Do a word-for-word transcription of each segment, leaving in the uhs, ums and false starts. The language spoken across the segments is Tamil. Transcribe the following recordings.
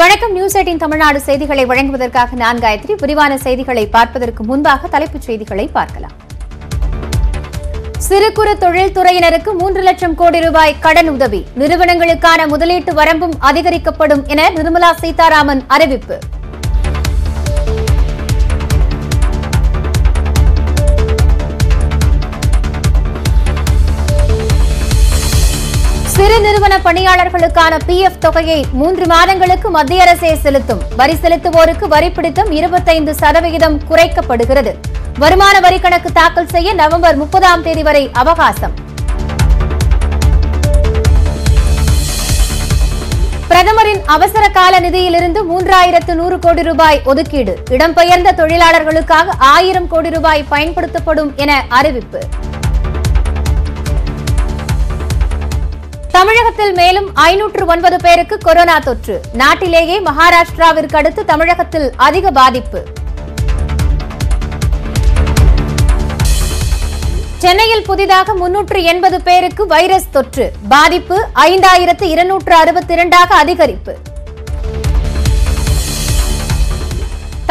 வணக்கம் நியூஸ் எட்டின் தமிழ்நாடு செய்திகளை வழங்குவதற்காக நான் காயத்ரி. விரிவான செய்திகளை பார்ப்பதற்கு முன்பாக தலைப்புச் செய்திகளை பார்க்கலாம். சிறு குறு தொழில் துறையினருக்கு மூன்று லட்சம் கோடி ரூபாய் கடன் உதவி, நிறுவனங்களுக்கான முதலீட்டு வரம்பும் அதிகரிக்கப்படும் என நிர்மலா சீதாராமன் அறிவிப்பு. சிறு நிறுவன பணியாளர்களுக்கான பி எஃப் தொகையை மூன்று மாதங்களுக்கு மத்திய அரசே செலுத்தும், வரி செலுத்துவோருக்கு வரி பிடித்தம் இருபத்தைந்து சதவிகிதம் குறைக்கப்படுகிறது. வருமான வரி கணக்கு தாக்கல் செய்ய நவம்பர் முப்பதாம் தேதி வரை அவகாசம். பிரதமரின் அவசர கால நிதியிலிருந்து மூன்றாயிரத்து நூறு கோடி ரூபாய் ஒதுக்கீடு, இடம்பெயர்ந்த தொழிலாளர்களுக்காக ஆயிரம் கோடி ரூபாய் பயன்படுத்தப்படும் என அறிவிப்பு. தமிழகத்தில் மேலும் ஐநூற்று ஒன்பது பேருக்கு கொரோனா தொற்று, நாட்டிலேயே மகாராஷ்டிராவிற்கு அடுத்து தமிழகத்தில் அதிக பாதிப்பு. சென்னையில் புதிதாக முன்னூற்று எண்பது பேருக்கு வைரஸ் தொற்று பாதிப்பு, ஐந்தாயிரத்து இருநூற்று அறுபத்தி இரண்டாக அதிகரிப்பு.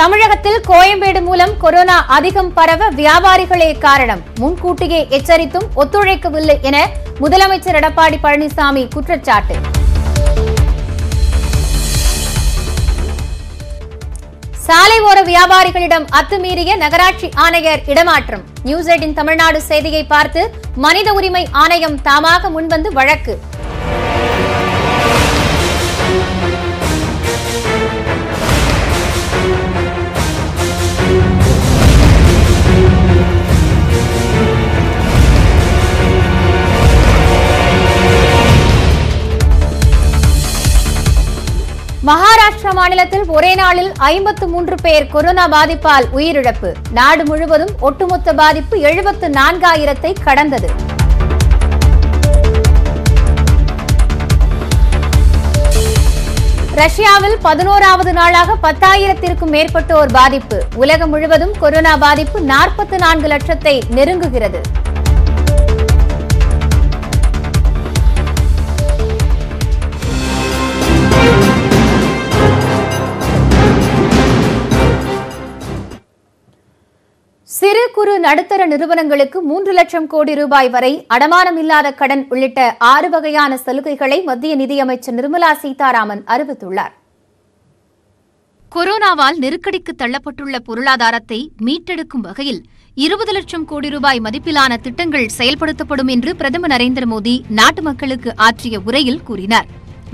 தமிழகத்தில் கோயம்பேடு மூலம் கொரோனா அதிகம் பரவ வியாபாரிகளே காரணம், முன்கூட்டியே எச்சரித்தும் ஒத்துழைக்கவில்லை என முதலமைச்சர் எடப்பாடி பழனிசாமி குற்றச்சாட்டு. சாலை ஓர வியாபாரிகளிடம் அத்துமீறிய நகராட்சி ஆணையர் இடமாற்றம். நியூஸ் எட்டின் தமிழ்நாடு செய்தியை பார்த்து மனித உரிமை ஆணையம் தாமாக முன்வந்து வழக்கு. மகாராஷ்டிரா மாநிலத்தில் ஒரே நாளில் ஐம்பத்து மூன்று பேர் கொரோனா பாதிப்பால் உயிரிழப்பு, நாடு முழுவதும் ஒட்டுமொத்த பாதிப்பு எழுபத்து நான்காயிரத்தை கடந்தது. ரஷ்யாவில் பதினோராவது நாளாக பத்தாயிரத்திற்கும் மேற்பட்டோர் பாதிப்பு, உலகம் முழுவதும் கொரோனா பாதிப்பு நாற்பத்து நான்கு லட்சத்தை நெருங்குகிறது. சிறு குறு நடுத்தர நிறுவனங்களுக்கு மூன்று லட்சம் கோடி ரூபாய் வரை அடமானம் இல்லாத கடன் உள்ளிட்ட ஆறு வகையான சலுகைகளை மத்திய நிதியமைச்சர் நிர்மலா சீதாராமன் அறிவித்துள்ளார். கொரோனாவால் நெருக்கடிக்கு தள்ளப்பட்டுள்ள பொருளாதாரத்தை மீட்டெடுக்கும் வகையில் இருபது லட்சம் கோடி ரூபாய் மதிப்பிலான திட்டங்கள் செயல்படுத்தப்படும் என்று பிரதமர் நரேந்திர மோடி நாட்டு மக்களுக்கு ஆற்றிய உரையில் கூறினார்.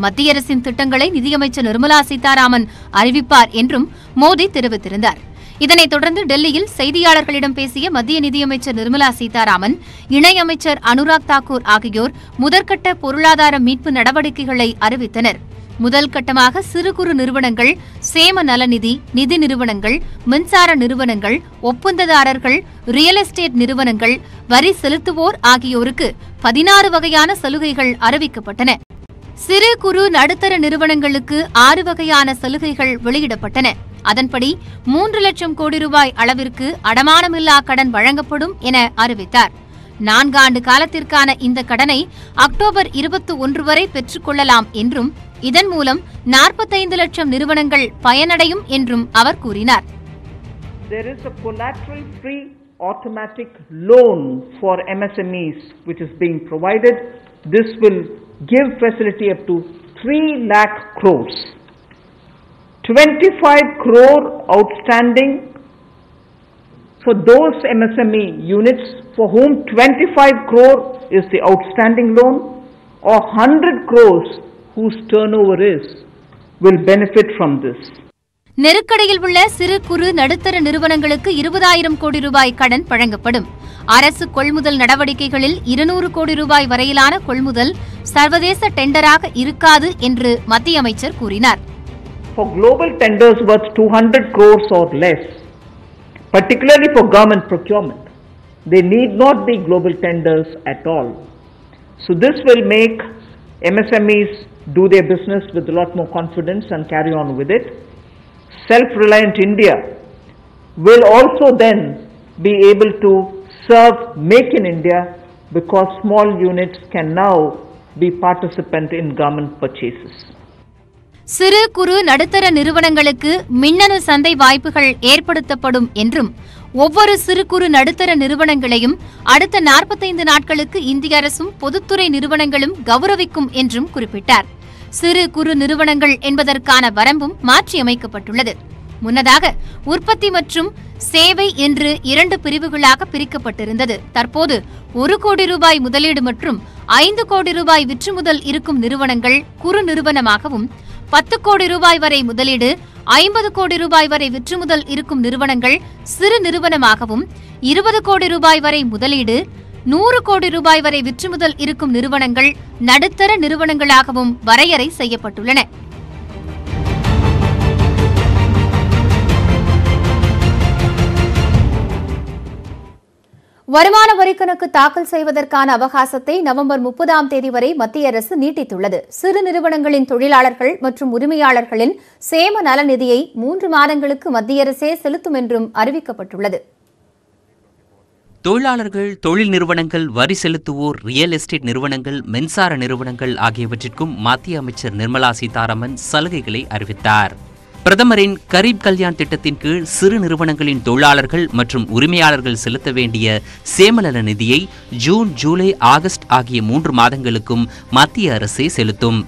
மத்திய அரசின் திட்டங்களை நிதியமைச்சர் நிர்மலா சீதாராமன் அறிவிப்பார் என்றும் மோடி தெரிவித்திருந்தார். இதனைத் தொடர்ந்து டெல்லியில் செய்தியாளர்களிடம் பேசிய மத்திய நிதியமைச்சர் நிர்மலா சீதாராமன், இணையமைச்சர் அனுராக் தாக்கூர் ஆகியோர் முதற்கட்ட பொருளாதார மீட்பு நடவடிக்கைகளை அறிவித்தனர். முதல் கட்டமாக சிறு குறு நிறுவனங்கள், சேம நலநிதி, நிதி நிறுவனங்கள், மின்சார நிறுவனங்கள், ஒப்பந்ததாரர்கள், ரியல் எஸ்டேட் நிறுவனங்கள், வரி செலுத்துவோர் ஆகியோருக்கு பதினாறு வகையான சலுகைகள் அறிவிக்கப்பட்டன. சிறு குறு நடுத்தர நிறுவனங்களுக்கு ஆறு வகையான சலுகைகள் வெளியிடப்பட்டன. அதன்படி மூன்று லட்சம் கோடி ரூபாய் அளவிற்கு அடமானமில்லா கடன் வழங்கப்படும் என அறிவித்தார். நான்காண்டு காலத்திற்கான இந்த கடனை அக்டோபர் இருபத்தி ஒன்று வரை பெற்றுக் கொள்ளலாம் என்றும், இதன் மூலம் நாற்பத்தைந்து லட்சம் நிறுவனங்கள் பயனடையும் என்றும் அவர் கூறினார். There is a collateral free automatic loan for M S M Es which is being provided. This will give facility up to three lakh crores. twenty-five crore outstanding for those M S M E units for whom twenty-five crore is the outstanding loan, or one hundred crores whose turnover is, will benefit from this. நெருக்கடியில் உள்ள சிறு குறு நடுத்தர நிறுவனங்களுக்கு இருபதாயிரம் கோடி ரூபாய் கடன் வழங்கப்படும். அரசு கொள்முதல் நடவடிக்கைகளில் இருநூறு கோடி ரூபாய் வரையிலான கொள்முதல் சர்வதேச டெண்டராக இருக்காது என்று மத்திய அமைச்சர் கூறினார். For global tenders worth two hundred crores or less, particularly for government procurement, they need not be global tenders at all. So this will make M S M Es do their business with a lot more confidence and carry on with it. Self-reliant India will also then be able to serve Make in India, because small units can now be participant in government purchases. சிறு குறு நடுத்தர நிறுவனங்களுக்கு மின்னணு சந்தை வாய்ப்புகள் ஏற்படுத்தப்படும் என்றும் ஒவ்வொரு சிறு குறு நடுத்தர நிறுவனங்களையும் அடுத்த நாற்பத்தைந்து நாட்களுக்கு இந்திய அரசும் பொதுத்துறை நிறுவனங்களும் கௌரவிக்கும் என்றும் குறிப்பிட்டார். சிறு குறு நிறுவனங்கள் என்பதற்கான வரம்பும் மாற்றியமைக்கப்பட்டுள்ளது. முன்னதாக உற்பத்தி மற்றும் சேவை என்று இரண்டு பிரிவுகளாக பிரிக்கப்பட்டிருந்தது. தற்போது ஒரு கோடி ரூபாய் முதலீடு மற்றும் ஐந்து கோடி ரூபாய் விற்றுமுதல் இருக்கும் நிறுவனங்கள் குறு நிறுவனமாகவும், பத்து கோடி ரூபாய் வரை முதலீடு ஐம்பது கோடி ரூபாய் வரை விற்றுமுதல் இருக்கும் நிறுவனங்கள் சிறு நிறுவனமாகவும், இருபது கோடி ரூபாய் வரை முதலீடு நூறு கோடி ரூபாய் வரை விற்றுமுதல் இருக்கும் நிறுவனங்கள் நடுத்தர நிறுவனங்களாகவும் வரையறை செய்யப்பட்டுள்ளன. வருமான வரி கணக்கு தாக்கல் செய்வதற்கான அவகாசத்தை நவம்பர் முப்பதாம் தேதி வரை மத்திய அரசு நீட்டித்துள்ளது. சிறு நிறுவனங்களின் தொழிலாளர்கள் மற்றும் உரிமையாளர்களின் சேம நல நிதியை மூன்று மாதங்களுக்கு மத்திய அரசே செலுத்தும் என்றும் அறிவிக்கப்பட்டுள்ளது. தொழிலாளர்கள், தொழில் நிறுவனங்கள், வரி செலுத்துவோர், ரியல் எஸ்டேட் நிறுவனங்கள், மின்சார நிறுவனங்கள் ஆகியவற்றிற்கும் மத்திய அமைச்சர் நிர்மலா சீதாராமன் சலுகைகளை அறிவித்தார். பிரதமரின் கரீப் கல்யாண் திட்டத்தின் கீழ் சிறு நிறுவனங்களின் தொழிலாளர்கள் மற்றும் உரிமையாளர்கள் செலுத்த வேண்டிய சேமநல நிதியை ஜூன், ஜூலை, ஆகஸ்ட் ஆகிய மூன்று மாதங்களுக்கும் மத்திய அரசே செலுத்தும்.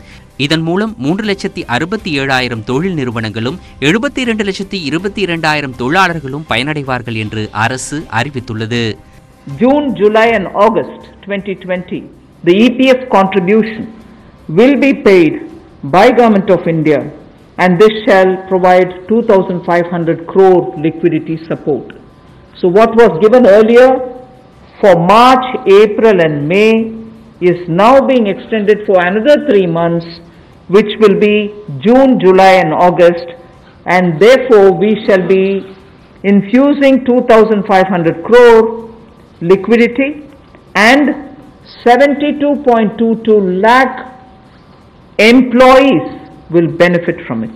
இதன் மூலம் மூன்று லட்சத்தி அறுபத்தி ஏழாயிரம் தொழில் நிறுவனங்களும் எழுபத்தி இரண்டு லட்சத்தி இருபத்தி இரண்டாயிரம் தொழிலாளர்களும் பயனடைவார்கள் என்று அரசு அறிவித்துள்ளது. June, July and August twenty twenty, the E P F contribution will be paid by Government of India. And this shall provide two thousand five hundred crore liquidity support. So what was given earlier for March, April and May is now being extended for another three months, which will be June, July and August, and therefore we shall be infusing two thousand five hundred crore liquidity and seventy-two point two two lakh employees will benefit from it.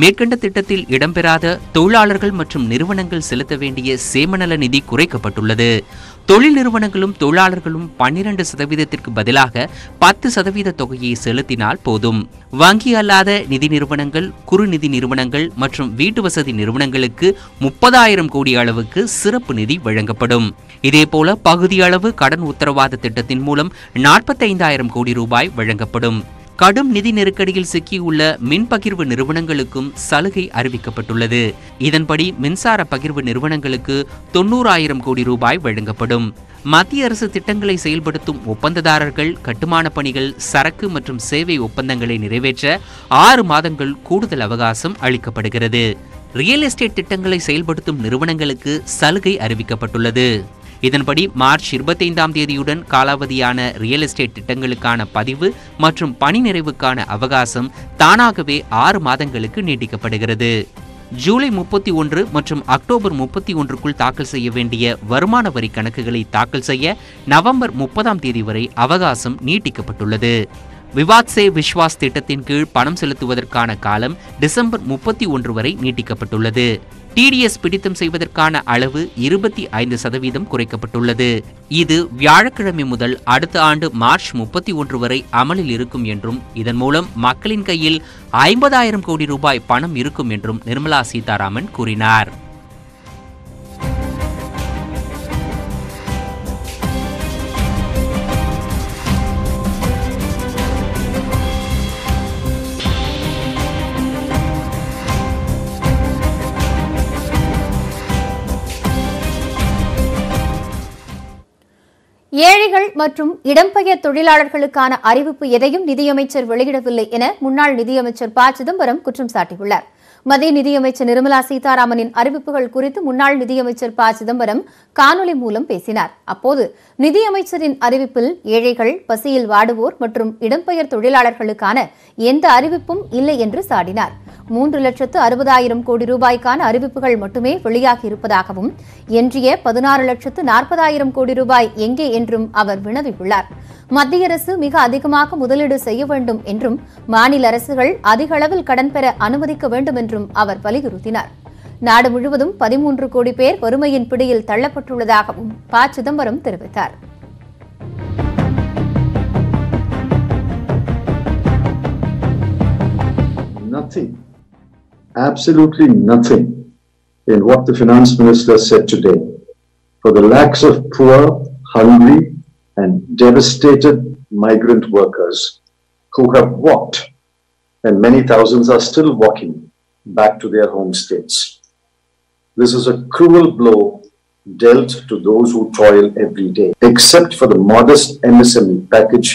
மேற்கண்ட திட்டத்தில் இடம்பெறாத தொழிலாளர்கள் மற்றும் நிறுவனங்கள் செலுத்த வேண்டிய சேமநல நிதி குறைக்கப்பட்டுள்ளது. தொழில் நிறுவனங்களும் தொழிலாளர்களும் பன்னிரண்டு சதவீதத்திற்கு பதிலாக பத்து சதவீத தொகையை செலுத்தினால் போதும். வங்கி அல்லாத நிதி நிறுவனங்கள், குறு நிதி நிறுவனங்கள் மற்றும் வீட்டு வசதி நிறுவனங்களுக்கு முப்பதாயிரம் கோடி அளவுக்கு சிறப்பு நிதி வழங்கப்படும். இதேபோல பகுதியளவு கடன் உத்தரவாத திட்டத்தின் மூலம் நாற்பத்தைந்தாயிரம் கோடி ரூபாய் வழங்கப்படும். கடும் நிதி நெருக்கடியில் சிக்கியுள்ள மின் பகிர்வு நிறுவனங்களுக்கும் சலுகை அறிவிக்கப்பட்டுள்ளது. இதன்படி மின்சார பகிர்வு நிறுவனங்களுக்கு தொன்னூறாயிரம் கோடி ரூபாய் வழங்கப்படும். மத்திய அரசு திட்டங்களை செயல்படுத்தும் ஒப்பந்ததாரர்கள் கட்டுமான பணிகள், சரக்கு மற்றும் சேவை ஒப்பந்தங்களை நிறைவேற்ற ஆறு மாதங்கள் கூடுதல் அவகாசம் அளிக்கப்படுகிறது. ரியல் எஸ்டேட் திட்டங்களை செயல்படுத்தும் நிறுவனங்களுக்கு சலுகை அறிவிக்கப்பட்டுள்ளது. இதன்படி மார்ச் இருபத்தைந்தாம் தேதியுடன் காலாவதியான ரியல் எஸ்டேட் திட்டங்களுக்கான பதிவு மற்றும் பணி நிறைவுக்கான அவகாசம் தானாகவே ஆறு மாதங்களுக்கு நீட்டிக்கப்படுகிறது. ஜூலை முப்பத்தி ஒன்று மற்றும் அக்டோபர் முப்பத்தி ஒன்றுக்குள் தாக்கல் செய்ய வேண்டிய வருமான வரி கணக்குகளை தாக்கல் செய்ய நவம்பர் முப்பதாம் தேதி வரை அவகாசம் நீட்டிக்கப்பட்டுள்ளது. விவாத் சே விஸ்வாஸ் திட்டத்தின் கீழ் பணம் செலுத்துவதற்கான காலம் டிசம்பர் முப்பத்தி ஒன்று வரை நீட்டிக்கப்பட்டுள்ளது. டிடிஎஸ் பிடித்தம் செய்வதற்கான அளவு இருபத்தி ஐந்து சதவீதம் குறைக்கப்பட்டுள்ளது. இது வியாழக்கிழமை முதல் அடுத்த ஆண்டு மார்ச் முப்பத்தி ஒன்று வரை அமலில் இருக்கும் என்றும் இதன் மூலம் மக்களின் கையில் ஐம்பதாயிரம் கோடி ரூபாய் பணம் இருக்கும் என்றும் நிர்மலா சீதாராமன் கூறினார். ஏழைகள் மற்றும் இடம்பெயர் தொழிலாளர்களுக்கான அறிவிப்பு எதையும் நிதியமைச்சர் வெளியிடவில்லை என முன்னாள் நிதியமைச்சர் ப சிதம்பரம் குற்றம் சாட்டியுள்ளார். மத்திய நிதியமைச்சர் நிர்மலா சீதாராமனின் அறிவிப்புகள் குறித்து முன்னாள் நிதியமைச்சர் ப சிதம்பரம் காணொலி மூலம் பேசினார். அப்போது நிதியமைச்சரின் அறிவிப்பில் ஏழைகள், பசியில் வாடுவோர் மற்றும் இடம்பெயர் தொழிலாளர்களுக்கான எந்த அறிவிப்பும் இல்லை என்று சாடினார். மூன்று லட்சத்து அறுபதாயிரம் கோடி ரூபாய்க்கான அறிவிப்புகள் மட்டுமே வெளியாகி இருப்பதாகவும், எஞ்சிய பதினாறு லட்சத்து நாற்பதாயிரம் கோடி ரூபாய் எங்கே என்றும் அவர் வினவியுள்ளார். மத்திய அரசு மிக அதிகமாக முதலீடு செய்ய வேண்டும் என்றும், மாநில அரசுகள் அதிக அளவில் கடன் பெற அனுமதிக்க வேண்டும் என்றும் அவர் வலியுறுத்தினார். நாடு முழுவதும் பதிமூன்று கோடி பேர் வறுமையின் பிடியில் தள்ளப்பட்டுள்ளதாகவும் ப சிதம்பரம் தெரிவித்தார். nothing, absolutely nothing in what the finance minister said today for the lakhs of poor, hungry and devastated migrant workers who have walked, and many thousands are still walking back to their home states. This is a cruel blow dealt to those who toil every day. Except for the modest M S M E package,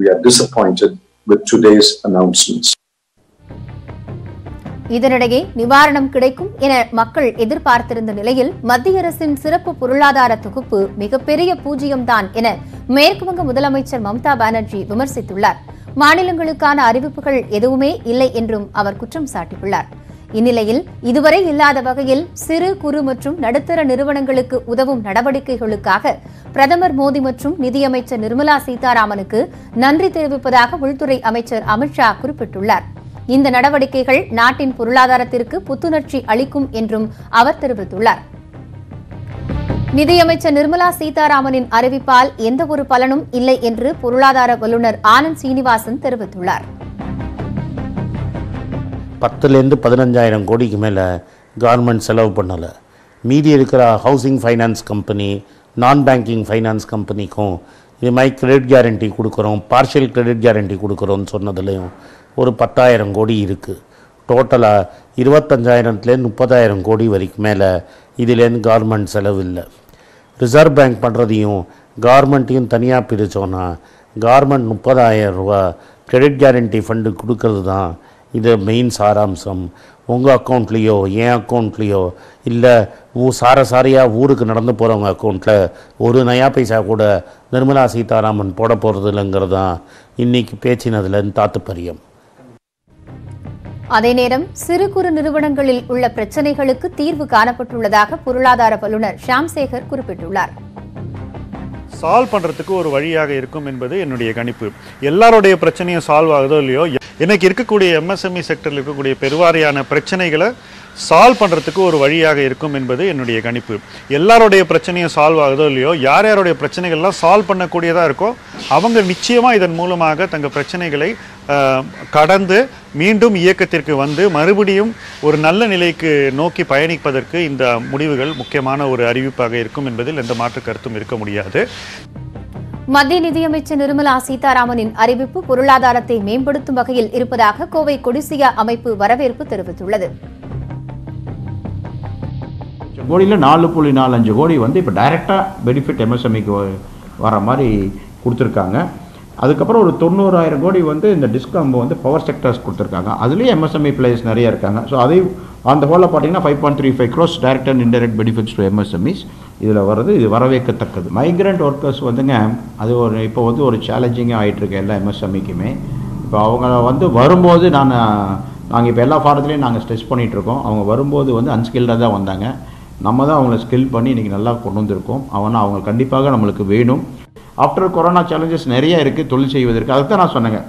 we are disappointed with today's announcements. இதனிடையே நிவாரணம் கிடைக்கும் என மக்கள் எதிர்பார்த்திருந்த நிலையில் மத்திய அரசின் சிறப்பு பொருளாதார தொகுப்பு மிகப்பெரிய பூஜ்யம்தான் என மேற்குவங்க முதலமைச்சர் மம்தா பானர்ஜி விமர்சித்துள்ளார். மாநிலங்களுக்கான அறிவிப்புகள் எதுவுமே இல்லை என்றும் அவர் குற்றம் சாட்டியுள்ளார். இந்நிலையில் இதுவரை இல்லாத வகையில் சிறு குறு மற்றும் நடுத்தர நிறுவனங்களுக்கு உதவும் நடவடிக்கைகளுக்காக பிரதமர் மோடி மற்றும் நிதியமைச்சர் நிர்மலா சீதாராமனுக்கு நன்றி தெரிவிப்பதாக உள்துறை அமைச்சர் அமித்ஷா குறிப்பிட்டுள்ளார். இந்த நடவடிக்கைகள் நாட்டின் பொருளாதாரத்திற்கு புத்துணர்ச்சி அளிக்கும் என்றும் அவர் தெரிவித்துள்ளார். நிதியமைச்சர் நிர்மலா சீதாராமனின் அறிவிப்பால் எந்தவொரு பலனும் இல்லை என்று பொருளாதார வல்லுநர் ஆனந்த் சீனிவாசன் தெரிவித்துள்ளார். பத்துலேருந்து பதினஞ்சாயிரம் கோடிக்கு மேலே கவர்மெண்ட் செலவு பண்ணலை. மீதி இருக்கிற ஹவுசிங் ஃபைனான்ஸ் கம்பெனி, நான் பேங்கிங் ஃபைனான்ஸ் கம்பெனிக்கும் இது மாதிரி கிரெடிட் கேரண்டி கொடுக்குறோம், பார்ஷியல் கிரெடிட் கேரண்டி கொடுக்குறோன்னு சொன்னதுலேயும் ஒரு பத்தாயிரம் கோடி இருக்குது. டோட்டலாக இருபத்தஞ்சாயிரத்துலேருந்து முப்பதாயிரம் கோடி வரைக்கும் மேலே இதுலேருந்து கவர்மெண்ட் செலவு இல்லை. ரிசர்வ் பேங்க் பண்ணுறதையும் கவர்மெண்ட்டையும் தனியாக பிரித்தோன்னா கவர்மெண்ட் முப்பதாயிரம் ரூபா கிரெடிட் கேரண்டி ஃபண்டு கொடுக்கறது தான் இது மெயின் சாராம்சம். உங்கள் அக்கௌண்ட்லேயோ என் அக்கௌண்ட்லேயோ இல்லை ஊ சார சாரியாக ஊருக்கு நடந்து போகிறவங்க அக்கௌண்ட்டில் ஒரு நயா பைசா கூட நிர்மலா சீதாராமன் போட போகிறது இல்லைங்கிறது தான் இன்றைக்கி பேச்சினதுலேருந்து தாத்துப்பரியம். அதே நேரம் சிறு குறு நிறுவனங்களில் உள்ள பிரச்சினைகளுக்கு தீர்வு காணப்பட்டுள்ளதாக பொருளாதார வல்லுநர் ஷாம்சேகர் குறிப்பிட்டுள்ளார். சால்வ் பண்ணுறதுக்கு ஒரு வழியாக இருக்கும் என்பது என்னுடைய கணிப்பு. எல்லாருடைய பிரச்சனையும் சால்வ் ஆகுதோ இல்லையோ, இன்றைக்கி இருக்கக்கூடிய எம்எஸ்எம்இ செக்டரில் இருக்கக்கூடிய பெருவாரியான பிரச்சனைகளை சால்வ் பண்ணுறதுக்கு ஒரு வழியாக இருக்கும் என்பது என்னுடைய கணிப்பு. எல்லாருடைய பிரச்சனையும் சால்வ் ஆகுதோ இல்லையோ, யார் யாருடைய பிரச்சனைகள்லாம் சால்வ் பண்ணக்கூடியதாக இருக்கோ அவங்க நிச்சயமாக இதன் மூலமாக தங்கள் பிரச்சனைகளை கடந்து மீண்டும் இயக்கத்திற்கு வந்து மறுபடியும் ஒரு நல்ல நிலைக்கு நோக்கி பயணிப்பதற்கு இந்த முடிவுகள் முக்கியமான ஒரு அறிவிப்பாக இருக்கும் என்பதில் எந்த மாற்று கருத்தும் இருக்க முடியாது. மத்திய நிதியமைச்சர் நிர்மலா சீதாராமனின் அறிவிப்பு பொருளாதாரத்தை மேம்படுத்தும் வகையில் இருப்பதாக கோவை கொடிசியா அமைப்பு வரவேற்பு தெரிவித்துள்ளது. கோடியில் நாலு புள்ளி நாலு அஞ்சு கோடி வந்து இப்போ டைரெக்டாக பெனிஃபிட் எம்எஸ்எம்இக்கு வர மாதிரி கொடுத்துருக்காங்க. அதுக்கப்புறம் ஒரு தொண்ணூறாயிரம் கோடி வந்து இந்த டிஸ்கம்பு வந்து பவர் செக்டர்ஸ் கொடுத்துருக்காங்க. அதுலேயும் எம்எஸ்எம்இ பிளேயர்ஸ் நிறைய இருக்காங்க. ஸோ அதையும் அந்த ஹோலில் பார்த்தீங்கன்னா five point three five gross direct and indirect benefits to MSMEs இதில் வர்றது இது வரவேற்கத்தக்கது. மைக்ரண்ட் ஒர்க்கர்ஸ் வந்துங்க அது ஒரு இப்போ வந்து ஒரு சேலஞ்சிங்காக ஆகிட்டுருக்கு எல்லா எம்எஸ்எம்இக்குமே. இப்போ அவங்க வந்து வரும்போது நான் நாங்கள் இப்போ எல்லா ஃபாரத்துலேயும் நாங்கள் ஸ்ட்ரெஸ் பண்ணிகிட்ருக்கோம். அவங்க வரும்போது வந்து அன்ஸ்கில்டாக தான் வந்தாங்க. நம்ம தான் அவங்கள ஸ்கில் பண்ணி இன்றைக்கி நல்லா கொண்டு வந்திருக்கோம். அவனா அவங்க கண்டிப்பாக நம்மளுக்கு வேணும். ஆஃப்டர் கொரோனா சேலஞ்சஸ் நிறையா இருக்குது தொழில் செய்வதற்கு. அதுக்கு தான் நான் சொன்னேங்க,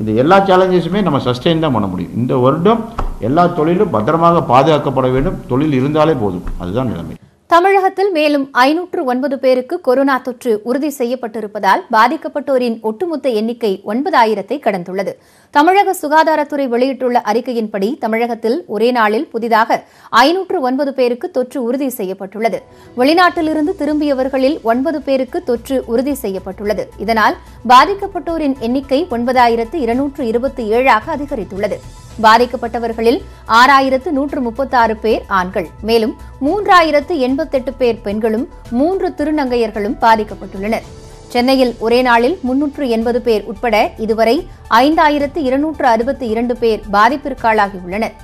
இந்த எல்லா சேலஞ்சஸுமே நம்ம சஸ்டெயின் தான் பண்ண முடியும். இந்த வருடம் எல்லா தொழிலும் பத்திரமாக பாதுகாக்கப்பட வேண்டும். தொழில் இருந்தாலே போதும். அதுதான் நிலைமை. தமிழகத்தில் மேலும் ஐநூற்று ஒன்பது பேருக்கு கொரோனா தொற்று உறுதி செய்யப்பட்டிருப்பதால் பாதிக்கப்பட்டோரின் ஒட்டுமொத்த எண்ணிக்கை ஒன்பதாயிரத்தை கடந்துள்ளது. தமிழக சுகாதாரத்துறை வெளியிட்டுள்ள அறிக்கையின்படி தமிழகத்தில் ஒரே நாளில் புதிதாக ஐநூற்று ஒன்பது பேருக்கு தொற்று உறுதி செய்யப்பட்டுள்ளது. வெளிநாட்டிலிருந்து திரும்பியவர்களில் ஒன்பது பேருக்கு தொற்று உறுதி செய்யப்பட்டுள்ளது. இதனால் பாதிக்கப்பட்டோரின் எண்ணிக்கை ஒன்பதாயிரத்து இருநூற்று இருபத்தி ஏழாக அதிகரித்துள்ளது. பாதிக்கப்பட்டவர்களில் ஆறாயிரத்து நூற்று முப்பத்தி ஆறு பேர் ஆண்கள், மேலும் மூன்றாயிரத்து எண்பத்தி எட்டு பேர் பெண்களும் மூன்று திருநங்கையர்களும் பாதிக்கப்பட்டுள்ளனர். சென்னையில் ஒரே நாளில் முன்னூற்று எண்பது பேர் உட்பட இதுவரை ஐந்தாயிரத்து இருநூற்று அறுபத்தி இரண்டு பேர் பாதிப்பிற்காளாகியுள்ளனர்.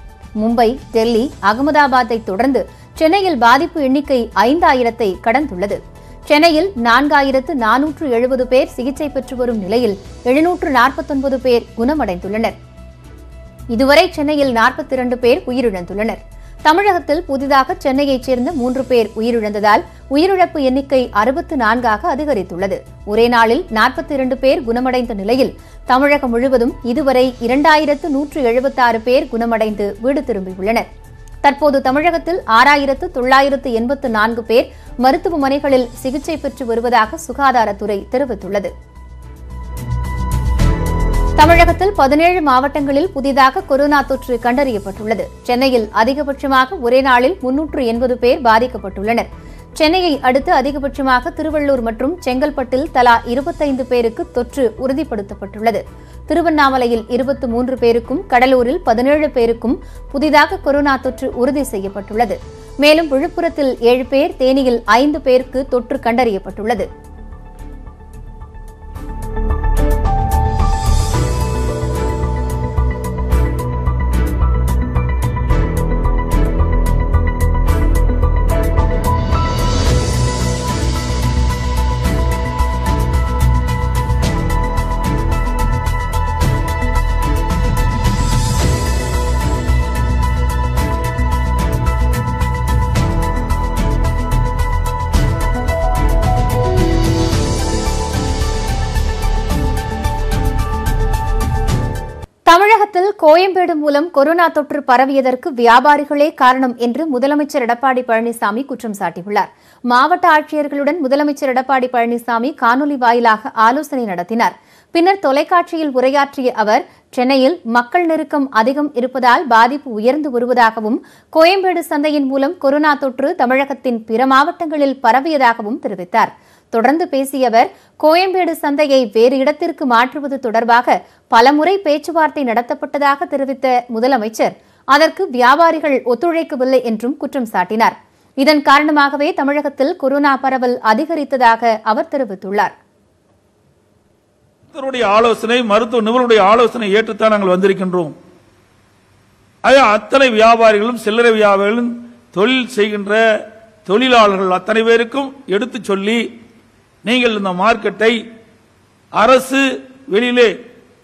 மும்பை, டெல்லி, அகமதாபாத்தை தொடர்ந்து சென்னையில் பாதிப்பு எண்ணிக்கை ஐந்தாயிரத்தை கடந்துள்ளது. சென்னையில் நான்காயிரத்து நானூற்று எழுபது பேர் சிகிச்சை பெற்று வரும் நிலையில் எழுநூற்று நாற்பத்தி ஒன்பது பேர் குணமடைந்துள்ளனர். இதுவரை சென்னையில் நாற்பத்தி இரண்டு பேர் உயிரிழந்துள்ளனர். தமிழகத்தில் புதிதாக சென்னையைச் சேர்ந்த மூன்று பேர் உயிரிழந்ததால் உயிரிழப்பு எண்ணிக்கை அறுபத்து நான்காக அதிகரித்துள்ளது. ஒரே நாளில் நாற்பத்தி இரண்டு பேர் குணமடைந்த நிலையில் தமிழகம் முழுவதும் இதுவரை இரண்டாயிரத்து நூற்று எழுபத்தி ஆறு பேர் குணமடைந்து வீடு திரும்பியுள்ளனர். தற்போது தமிழகத்தில் ஆறாயிரத்து தொள்ளாயிரத்து எண்பத்து நான்கு பேர் மருத்துவமனைகளில் சிகிச்சை பெற்று வருவதாக சுகாதாரத்துறை தெரிவித்துள்ளது. தமிழகத்தில் பதினேழு மாவட்டங்களில் புதிதாக கொரோனா தொற்று கண்டறியப்பட்டுள்ளது. சென்னையில் அதிகபட்சமாக ஒரே நாளில் முன்னூற்று எண்பது பேர் பாதிக்கப்பட்டுள்ளனர். சென்னையை அடுத்து அதிகபட்சமாக திருவள்ளூர் மற்றும் செங்கல்பட்டில் தலா இருபத்தைந்து பேருக்கு தொற்று உறுதிப்படுத்தப்பட்டுள்ளது. திருவண்ணாமலையில் இருபத்தி மூன்று பேருக்கும் கடலூரில் பதினேழு பேருக்கும் புதிதாக கொரோனா தொற்று உறுதி செய்யப்பட்டுள்ளது. மேலும் விழுப்புரத்தில் ஏழு பேர், தேனியில் ஐந்து பேருக்கு தொற்று கண்டறியப்பட்டுள்ளது. தமிழகத்தில் கோயம்பேடு மூலம் கொரோனா தொற்று பரவியதற்கு வியாபாரிகளே காரணம் என்று முதலமைச்சர் எடப்பாடி பழனிசாமி குற்றம் சாட்டியுள்ளார். மாவட்ட ஆட்சியர்களுடன் முதலமைச்சர் எடப்பாடி பழனிசாமி காணொலி வாயிலாக ஆலோசனை நடத்தினார். பின்னர் தொலைக்காட்சியில் உரையாற்றிய அவர், சென்னையில் மக்கள் நெருக்கம் அதிகம் இருப்பதால் பாதிப்பு உயர்ந்து வருவதாகவும், கோயம்பேடு சந்தையின் மூலம் கொரோனா தொற்று தமிழகத்தின் பிற மாவட்டங்களில் பரவியதாகவும் தெரிவித்தார். தொடர்ந்து பேசிய அவர், கோயம்பேடு சந்தையை வேறு இடத்திற்கு மாற்றுவது தொடர்பாக பலமுறை பேச்சுவார்த்தை நடத்தப்பட்டதாக தெரிவித்த முதலமைச்சர், அதற்கு வியாபாரிகள் ஒத்துழைக்கவில்லை என்றும் குற்றம் சாட்டினார். இதன் காரணமாகவே தமிழகத்தில் கொரோனா பரவல் அதிகரித்ததாக அவர் தெரிவித்துள்ளார். ஆலோசனை மருத்துவ நிபுணருடைய ஆலோசனை ஏற்றுத்தான் நாங்கள் வந்திருக்கின்றோம். அத்தனை வியாபாரிகளும் சில்லறை வியாபாரிகளும் தொழில் செய்கின்ற தொழிலாளர்கள் அத்தனை பேருக்கும் எடுத்து சொல்லி, நீங்கள் இந்த மார்க்கெட்டை அரசு வெளியிலே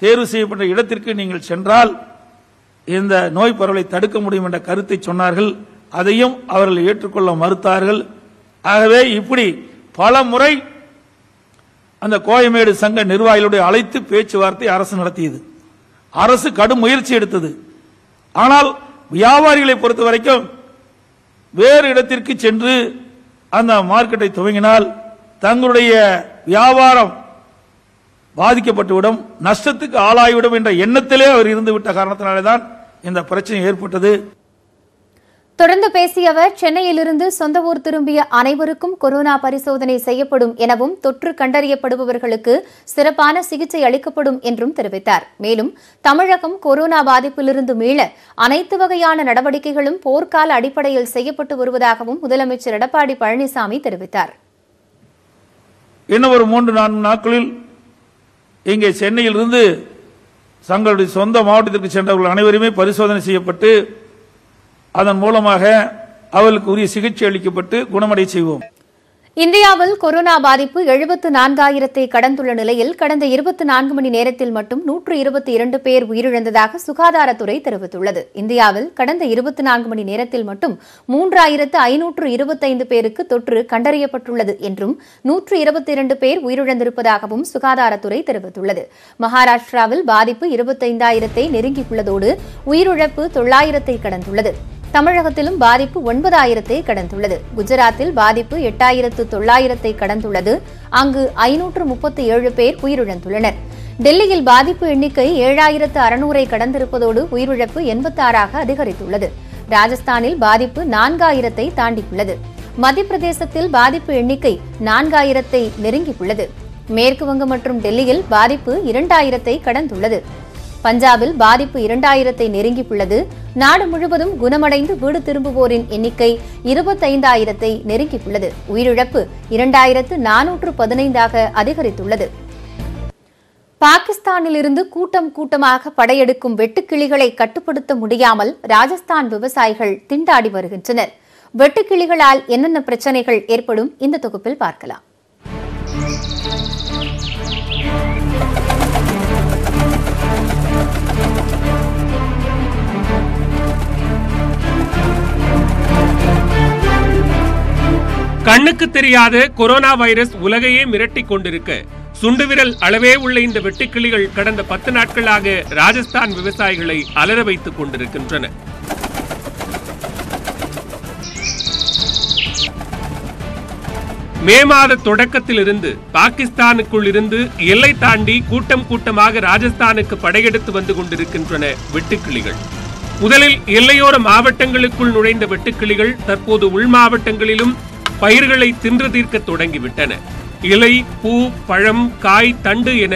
தேர்வு செய்யப்பட்ட இடத்திற்கு நீங்கள் சென்றால் இந்த நோய் பரவலை தடுக்க முடியும் என்ற கருத்தை சொன்னார்கள். அதையும் அவர்கள் ஏற்றுக்கொள்ள மறுத்தார்கள். ஆகவே இப்படி பல முறை அந்த கோயம்பேடு சங்க நிர்வாகிகளுடைய அழைத்து பேச்சுவார்த்தை அரசு நடத்தியது. அரசு கடும் முயற்சி எடுத்தது. ஆனால் வியாபாரிகளை பொறுத்த வரைக்கும் வேறு இடத்திற்கு சென்று அந்த மார்க்கெட்டை துவங்கினால் தங்களுடைய வியாபாரம் பாதிக்கப்பட்டுவிடும், நஷ்டத்துக்கு ஆளாகிவிடும் என்ற எண்ணத்திலே அவர் இருந்துவிட்ட காரணத்தினால்தான் இந்த பிரச்சனை ஏற்பட்டது. தொடர்ந்து பேசிய அவர், சென்னையிலிருந்து சொந்த ஊர் திரும்பிய அனைவருக்கும் கொரோனா பரிசோதனை செய்யப்படும் எனவும், தொற்று கண்டறியப்படுபவர்களுக்கு சிறப்பான சிகிச்சை அளிக்கப்படும் என்றும் தெரிவித்தார். மேலும் தமிழகம் கொரோனா பாதிப்பிலிருந்து மீள அனைத்து வகையான நடவடிக்கைகளும் போர்க்கால அடிப்படையில் செய்யப்பட்டு வருவதாகவும் முதலமைச்சர் எடப்பாடி பழனிசாமி தெரிவித்தார். இன்னும் ஒரு மூன்று நான்கு நாட்களில் இங்கே சென்னையிலிருந்து தங்களுடைய சொந்த மாவட்டத்திற்கு சென்றவர்கள் அனைவருமே பரிசோதனை செய்யப்பட்டு அதன் மூலமாக அவர்களுக்கு உரிய சிகிச்சை அளிக்கப்பட்டு குணமடைய செய்வோம். இந்தியாவில் கொரோனா பாதிப்பு எழுபத்து நான்காயிரத்தை கடந்துள்ள நிலையில் கடந்த இருபத்தி நான்கு மணி நேரத்தில் மட்டும் நூற்று இருபத்தி இரண்டு பேர் உயிரிழந்ததாக சுகாதாரத்துறை தெரிவித்துள்ளது. இந்தியாவில் கடந்த இருபத்தி நான்கு மணி நேரத்தில் மட்டும் மூன்றாயிரத்து ஐநூற்று இருபத்தைந்து பேருக்கு தொற்று கண்டறியப்பட்டுள்ளது என்றும், நூற்று இருபத்தி இரண்டு பேர் உயிரிழந்திருப்பதாகவும் சுகாதாரத்துறை தெரிவித்துள்ளது. மகாராஷ்டிராவில் பாதிப்பு இருபத்தைந்தாயிரத்தை நெருங்கியுள்ளதோடு உயிரிழப்பு தொள்ளாயிரத்தை கடந்துள்ளது. தமிழகத்திலும் பாதிப்பு ஒன்பதாயிரத்தை கடந்துள்ளது. குஜராத்தில் பாதிப்பு எட்டாயிரத்து தொள்ளாயிரத்தை கடந்துள்ளது. அங்கு ஐநூற்று முப்பத்தி ஏழு பேர் உயிரிழந்துள்ளனர். டெல்லியில் பாதிப்பு எண்ணிக்கை ஏழாயிரத்து அறுநூறை கடந்திருப்பதோடு உயிரிழப்பு எண்பத்தாறாக அதிகரித்துள்ளது. ராஜஸ்தானில் பாதிப்பு நான்காயிரத்தை தாண்டியுள்ளது. மத்திய பிரதேசத்தில் பாதிப்பு எண்ணிக்கை நான்காயிரத்தை நெருங்கியுள்ளது. மேற்குவங்கம் மற்றும் டெல்லியில் பாதிப்பு இரண்டாயிரத்தை கடந்துள்ளது. பஞ்சாபில் பாதிப்பு இரண்டாயிரத்தை நெருங்கியுள்ளது. நாடு முழுவதும் குணமடைந்து வீடு திரும்புவோரின் எண்ணிக்கை இருபத்தைந்தாயிரத்தை நெருங்கியுள்ளது. உயிரிழப்பு இரண்டாயிரத்து நானூற்று பதினைந்தாக அதிகரித்துள்ளது. பாகிஸ்தானிலிருந்து கூட்டம் கூட்டமாக படையெடுக்கும் வெட்டுக்கிளிகளை கட்டுப்படுத்த முடியாமல் ராஜஸ்தான் விவசாயிகள் திண்டாடி வருகின்றனர். வெட்டுக்கிளிகளால் என்னென்ன பிரச்சனைகள் ஏற்படும் இந்த தொகுப்பில் பார்க்கலாம். கண்ணுக்கு தெரியாத கொரோனா வைரஸ் உலகையே மிரட்டிக் கொண்டிருக்க, சுண்டு விரல் அளவே உள்ள இந்த வெட்டுக்கிளிகள் கடந்த பத்து நாட்களாக ராஜஸ்தான் விவசாயிகளை அலற வைத்துக் கொண்டிருக்கின்றன. மே மாத தொடக்கத்திலிருந்து பாகிஸ்தானுக்குள் இருந்து எல்லை தாண்டி கூட்டம் கூட்டமாக ராஜஸ்தானுக்கு படையெடுத்து வந்து கொண்டிருக்கின்றன வெட்டுக்கிளிகள். முதலில் எல்லையோர மாவட்டங்களுக்குள் நுழைந்த வெட்டுக்கிளிகள் தற்போது உள் மாவட்டங்களிலும் பயிர்களை தின்று தீர்க்க தொடங்கிவிட்டன. இலை, பூ, பழம், காய், தண்டு என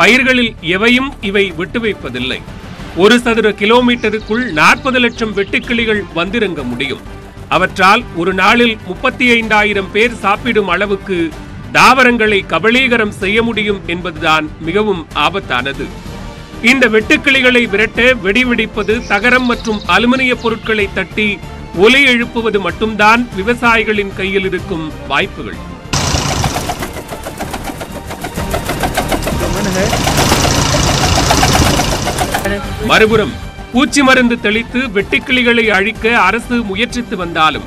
பயிர்களில் எவையும் இவை விட்டு வைப்பதில்லை. ஒரு சதுர கிலோமீட்டருக்குள் நாற்பது லட்சம் வெட்டுக்கிளிகள் வந்திறங்க முடியும். அவற்றால் ஒரு நாளில் முப்பத்தி ஐந்தாயிரம் பேர் சாப்பிடும் அளவுக்கு தாவரங்களை கபலீகரம் செய்ய முடியும் என்பதுதான் மிகவும் ஆபத்தானது. இந்த வெட்டுக்கிளிகளை விரட்ட வெடி வெடிப்பது, தகரம் மற்றும் அலுமினிய பொருட்களை தட்டி ஒலி எழுப்புவது மட்டும்தான் விவசாயிகளின் கையில் இருக்கும் வாய்ப்புகள். மறுபுறம் பூச்சி மருந்து தெளித்து வெட்டுக்கிளிகளை அழிக்க அரசு முயற்சித்து வந்தாலும்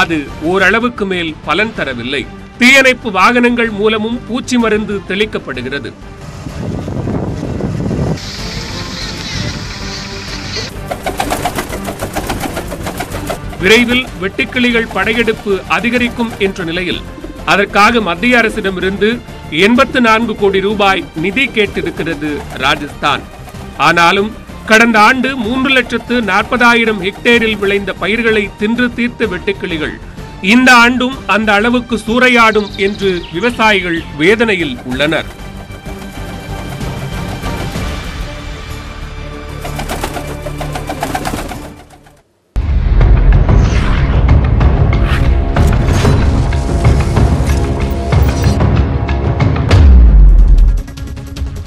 அது ஓரளவுக்கு மேல் பலன் தரவில்லை. தீயணைப்பு வாகனங்கள் மூலமும் பூச்சி மருந்து தெளிக்கப்படுகிறது. விரைவில் வெட்டுக்கிளிகள் படையெடுப்பு அதிகரிக்கும் என்ற நிலையில் அதற்காக மத்திய அரசிடமிருந்து எண்பத்து நான்கு கோடி ரூபாய் நிதி கேட்டிருக்கிறது ராஜஸ்தான். ஆனாலும் கடந்த ஆண்டு மூன்று லட்சத்து நாற்பதாயிரம் ஹெக்டேரில் விளைந்த பயிர்களை தின்று தீர்த்த வெட்டுக்கிளிகள் இந்த ஆண்டும் அந்த அளவுக்கு சூறையாடும் என்று விவசாயிகள் வேதனையில் உள்ளனர்.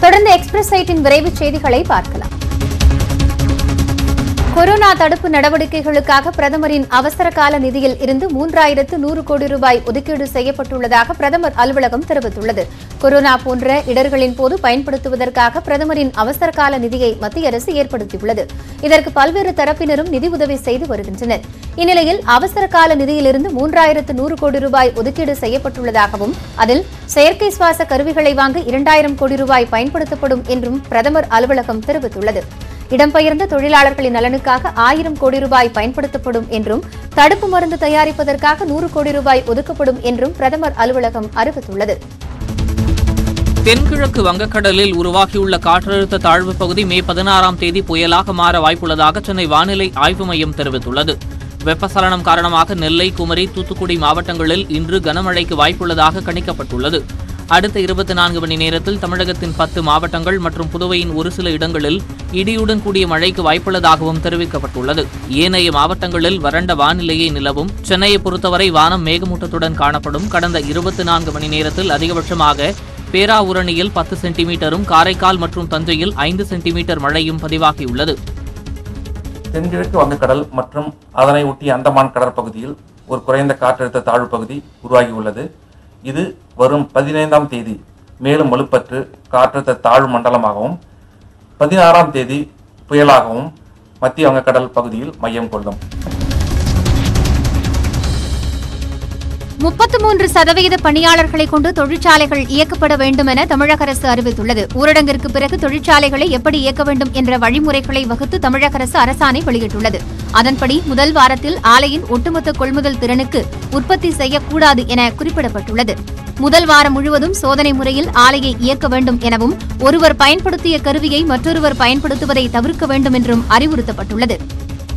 தொடர்ந்து எக்ஸ்பிரஸ் சைட்டின் விரைவு செய்திகளை பார்க்கலாம். கொரோனா தடுப்பு நடவடிக்கைகளுக்காக பிரதமரின் அவசர கால நிதியில் இருந்து மூன்றாயிரத்து நூறு கோடி ரூபாய் ஒதுக்கீடு செய்யப்பட்டுள்ளதாக பிரதமர் அலுவலகம் தெரிவித்துள்ளது. கொரோனா போன்ற இடர்களின் போது பயன்படுத்துவதற்காக பிரதமரின் அவசர கால நிதியை மத்திய அரசு ஏற்படுத்தியுள்ளது. இதற்கு பல்வேறு தரப்பினரும் நிதி உதவி செய்து வருகின்றனர். இந்நிலையில் அவசர கால நிதியிலிருந்து மூன்றாயிரத்து நூறு கோடி ரூபாய் ஒதுக்கீடு செய்யப்பட்டுள்ளதாகவும் அதில் செயற்கை சுவாச கருவிகளை வாங்க இரண்டாயிரம் கோடி ரூபாய் பயன்படுத்தப்படும் என்றும் பிரதமர் அலுவலகம் தெரிவித்துள்ளது. இடம்பெயர்ந்த தொழிலாளர்களின் நலனுக்காக ஆயிரம் கோடி ரூபாய் பயன்படுத்தப்படும் என்றும் தடுப்பு மருந்து தயாரிப்பதற்காக நூறு கோடி ரூபாய் ஒதுக்கப்படும் என்றும் பிரதமர் அலுவலகம் அறிவித்துள்ளது. தென்கிழக்கு வங்கக்கடலில் உருவாகியுள்ள காற்றழுத்த தாழ்வு பகுதி மே பதினாறாம் தேதி புயலாக மாற வாய்ப்புள்ளதாக சென்னை வானிலை ஆய்வு மையம் தெரிவித்துள்ளது. வெப்பசலனம் காரணமாக நெல்லை, குமரி, தூத்துக்குடி மாவட்டங்களில் இன்று கனமழைக்கு வாய்ப்புள்ளதாக கணிக்கப்பட்டுள்ளது. அடுத்த இருபத்தி நான்கு மணி நேரத்தில் தமிழகத்தின் பத்து மாவட்டங்கள் மற்றும் புதுவையின் ஒரு சில இடங்களில் இடியுடன் கூடிய மழைக்கு வாய்ப்புள்ளதாகவும் தெரிவிக்கப்பட்டுள்ளது. ஏனைய மாவட்டங்களில் வறண்ட வானிலையே நிலவும். சென்னையை பொறுத்தவரை வானம் மேகமூட்டத்துடன் காணப்படும். கடந்த இருபத்தி நான்கு மணி நேரத்தில் அதிகபட்சமாக பேராவூரணியில் பத்து சென்டிமீட்டரும் காரைக்கால் மற்றும் தஞ்சையில் ஐந்து சென்டிமீட்டர் மழையும் பதிவாகியுள்ளது. தென்கிழக்கு வங்கக்கடல் மற்றும் அதனை ஒட்டிய அந்தமான் கடற்பகுதியில் ஒரு குறைந்த காற்றழுத்த தாழ்வு பகுதி உருவாகியுள்ளது. இது வரும் பதினைந்தாம் தேதி மேலும் வலுப்பற்று காற்றழுத்த தாழ்வு மண்டலமாகவும் பதினாறாம் தேதி புயலாகவும் மத்திய வங்கக்கடல் பகுதியில் மையம் கொள்ளும். முப்பத்து மூன்று சதவீத பணியாளர்களை கொண்டு தொழிற்சாலைகள் இயக்கப்பட வேண்டும் என தமிழக அரசு அறிவித்துள்ளது. ஊரடங்கிற்கு பிறகு தொழிற்சாலைகளை எப்படி இயக்க வேண்டும் என்ற வழிமுறைகளை வகுத்து தமிழக அரசு அரசாணை வெளியிட்டுள்ளது. அதன்படி முதல் வாரத்தில் ஆலையின் ஒட்டுமொத்த கொள்முதல் திறனுக்கு உற்பத்தி செய்யக்கூடாது என குறிப்பிடப்பட்டுள்ளது. முதல் வாரம் முழுவதும் சோதனை முறையில் ஆலையை இயக்க வேண்டும் எனவும் ஒருவர் பயன்படுத்திய கருவியை மற்றொருவர் பயன்படுத்துவதை தவிர்க்க வேண்டும் என்றும் அறிவுறுத்தப்பட்டுள்ளது.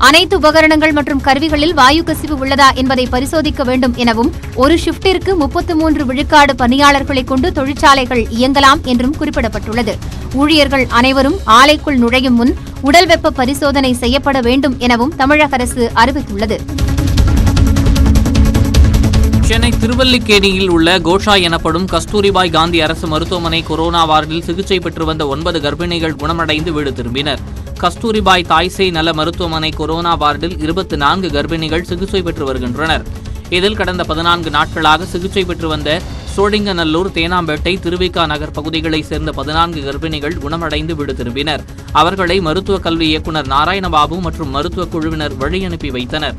அனைத்து உபகரணங்கள் மற்றும் கருவிகளில் வாயு கசிவு உள்ளதா என்பதை பரிசோதிக்க வேண்டும் எனவும் ஒரு ஷிப்டிற்கு முப்பத்து மூன்று விழுக்காடு பணியாளர்களை கொண்டு தொழிற்சாலைகள் இயங்கலாம் என்றும் குறிப்பிடப்பட்டுள்ளது. ஊழியர்கள் அனைவரும் ஆலைக்குள் நுழையும் முன் உடல் வெப்ப பரிசோதனை செய்யப்பட வேண்டும் எனவும் தமிழக அரசு அறிவித்துள்ளது. சென்னை திருவல்லிக்கேணியில் உள்ள கோஷா எனப்படும் கஸ்தூரிபாய் காந்தி அரசு மருத்துவமனை கொரோனா வார்டில் சிகிச்சை பெற்று வந்த ஒன்பது கர்ப்பிணிகள் குணமடைந்து வீடு திரும்பினர். கஸ்தூரிபாய் தாய்சேய் நல மருத்துவமனை கொரோனா வார்டில் இருபத்தி நான்கு கர்ப்பிணிகள் சிகிச்சை பெற்று வருகின்றனர். இதில் கடந்த பதினான்கு நாட்களாக சிகிச்சை பெற்று வந்த சோடிங்கநல்லூர், தேனாம்பேட்டை, திருவிக்கா நகர் பகுதிகளைச் சேர்ந்த பதினான்கு கர்ப்பிணிகள் குணமடைந்து வீடு திரும்பினர். அவர்களை மருத்துவக் கல்வி இயக்குநர் நாராயணபாபு மற்றும் மருத்துவக் குழுவினர் வழியனுப்பி வைத்தனர்.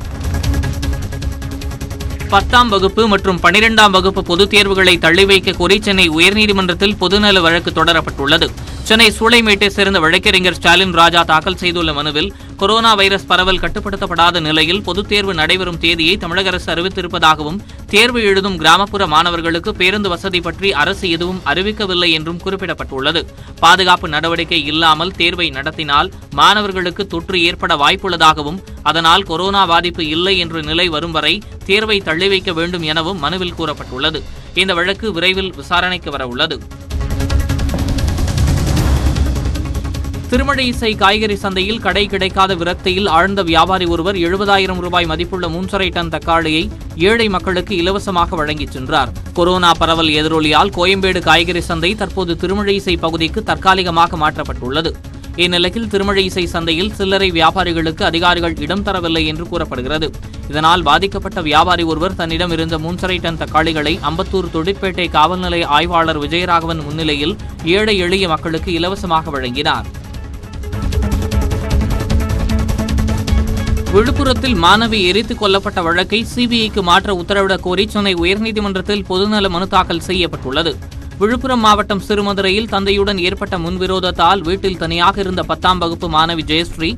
பத்தாம் வகுப்பு மற்றும் பனிரெண்டாம் வகுப்பு பொதுத் தேர்வுகளை தள்ளி வைக்க கோரி சென்னை உயர்நீதிமன்றத்தில் பொதுநல வழக்கு தொடரப்பட்டுள்ளது. சென்னை சூளைமேட்டை சேர்ந்த வழக்கறிஞர் ஸ்டாலின் ராஜா தாக்கல் செய்துள்ள மனுவில் கொரோனா வைரஸ் பரவல் கட்டுப்படுத்தப்படாத நிலையில் பொதுத் தேர்வு நடைபெறும் தேதியை தமிழக அரசு அறிவித்திருப்பதாகவும் தேர்வு எழுதும் கிராமப்புற மாணவர்களுக்கு பேருந்து வசதி பற்றி அரசு எதுவும் அறிவிக்கவில்லை என்றும் குறிப்பிடப்பட்டுள்ளது. பாதுகாப்பு நடவடிக்கை இல்லாமல் தேர்வை நடத்தினால் மாணவர்களுக்கு தொற்று ஏற்பட வாய்ப்புள்ளதாகவும் அதனால் கொரோனா பாதிப்பு இல்லை என்ற நிலை வரும் வரை தேர்வை தள்ளி வைக்க வேண்டும் எனவும் மனுவில் கூறப்பட்டுள்ளது. இந்த வழக்கு விரைவில் விசாரணைக்கு வரவுள்ளது. திருமழிசை காய்கறி சந்தையில் கடை கிடைக்காத விரக்தியில் ஆழ்ந்த வியாபாரி ஒருவர் எழுபதாயிரம் ரூபாய் மதிப்புள்ள மூன்றரை டன் தக்காளியை ஏழை மக்களுக்கு இலவசமாக வழங்கிச் சென்றார். கொரோனா பரவல் எதிரொலியால் கோயம்பேடு காய்கறி சந்தை தற்போது திருமழிசை பகுதிக்கு தற்காலிகமாக மாற்றப்பட்டுள்ளது. இந்நிலையில் திருமழிசை சந்தையில் சில்லறை வியாபாரிகளுக்கு அதிகாரிகள் இடம் தரவில்லை என்று கூறப்படுகிறது. இதனால் பாதிக்கப்பட்ட வியாபாரி ஒருவர் தன்னிடம் இருந்த மூன்றரை டன் தக்காளிகளை அம்பத்தூர் தொழிற்பேட்டை காவல்நிலை ஆய்வாளர் விஜயராகவன் முன்னிலையில் ஏழை எளிய மக்களுக்கு இலவசமாக வழங்கினார். விழுப்புரத்தில் மாணவி எரித்துக் கொல்லப்பட்ட வழக்கை சிபிஐக்கு மாற்ற உத்தரவிடக் கோரி சென்னை உயர்நீதிமன்றத்தில் பொதுநல மனு தாக்கல் செய்யப்பட்டுள்ளது. விழுப்புரம் மாவட்டம் சிறுமதுரையில் தந்தையுடன் ஏற்பட்ட முன்விரோதத்தால் வீட்டில் தனியாக இருந்த பத்தாம் வகுப்பு மாணவி ஜெயஸ்ரீ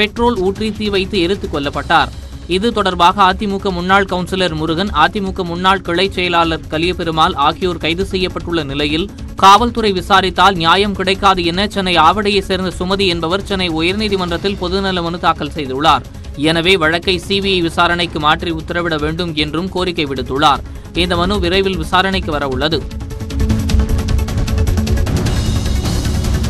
பெட்ரோல் ஊற்றி தீ வைத்து எரித்துக் கொல்லப்பட்டார். இது தொடர்பாக அதிமுக முன்னாள் கவுன்சிலர் முருகன், அதிமுக முன்னாள் கிளை செயலாளர் கலியபெருமாள் ஆகியோர் கைது செய்யப்பட்டுள்ள நிலையில் காவல்துறை விசாரித்தால் நியாயம் கிடைக்காது என சென்னை ஆவடியை சேர்ந்த சுமதி என்பவர் சென்னை உயர்நீதிமன்றத்தில் பொதுநல மனு தாக்கல் செய்துள்ளார். எனவே வழக்கை சிபிஐ விசாரணைக்கு மாற்றி உத்தரவிட வேண்டும் என்றும் கோரிக்கை விடுத்துள்ளார். இந்த மனு விரைவில் விசாரணைக்கு வரவுள்ளது.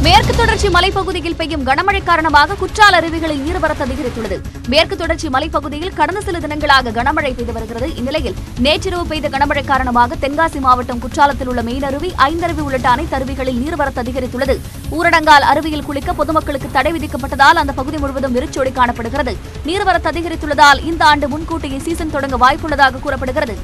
மேற்கு தொடர்ச்சி மலைப்பகுதியில் பெய்யும் கனமழை காரணமாக குற்றால அருவிகளில் நீர்வரத்து அதிகரித்துள்ளது. மேற்கு தொடர்ச்சி மலைப்பகுதியில் கடந்த சில தினங்களாக கனமழை பெய்து வருகிறது. இந்நிலையில் நேற்றிரவு பெய்த கனமழை காரணமாக தென்காசி மாவட்டம் குற்றாலத்தில் உள்ள மெயின் அருவி, ஐந்தருவி உள்ளிட்ட அனைத்து அருவிகளில் நீர்வரத்து அதிகரித்துள்ளது. ஊரடங்கால் அருவியில் குளிக்க பொதுமக்களுக்கு தடை விதிக்கப்பட்டதால் அந்த பகுதி முழுவதும் வெறிச்சோடி காணப்படுகிறது. நீர்வரத்து அதிகரித்துள்ளதால் இந்த ஆண்டு முன்கூட்டியே சீசன் தொடங்க வாய்ப்புள்ளதாக கூறப்படுகிறது.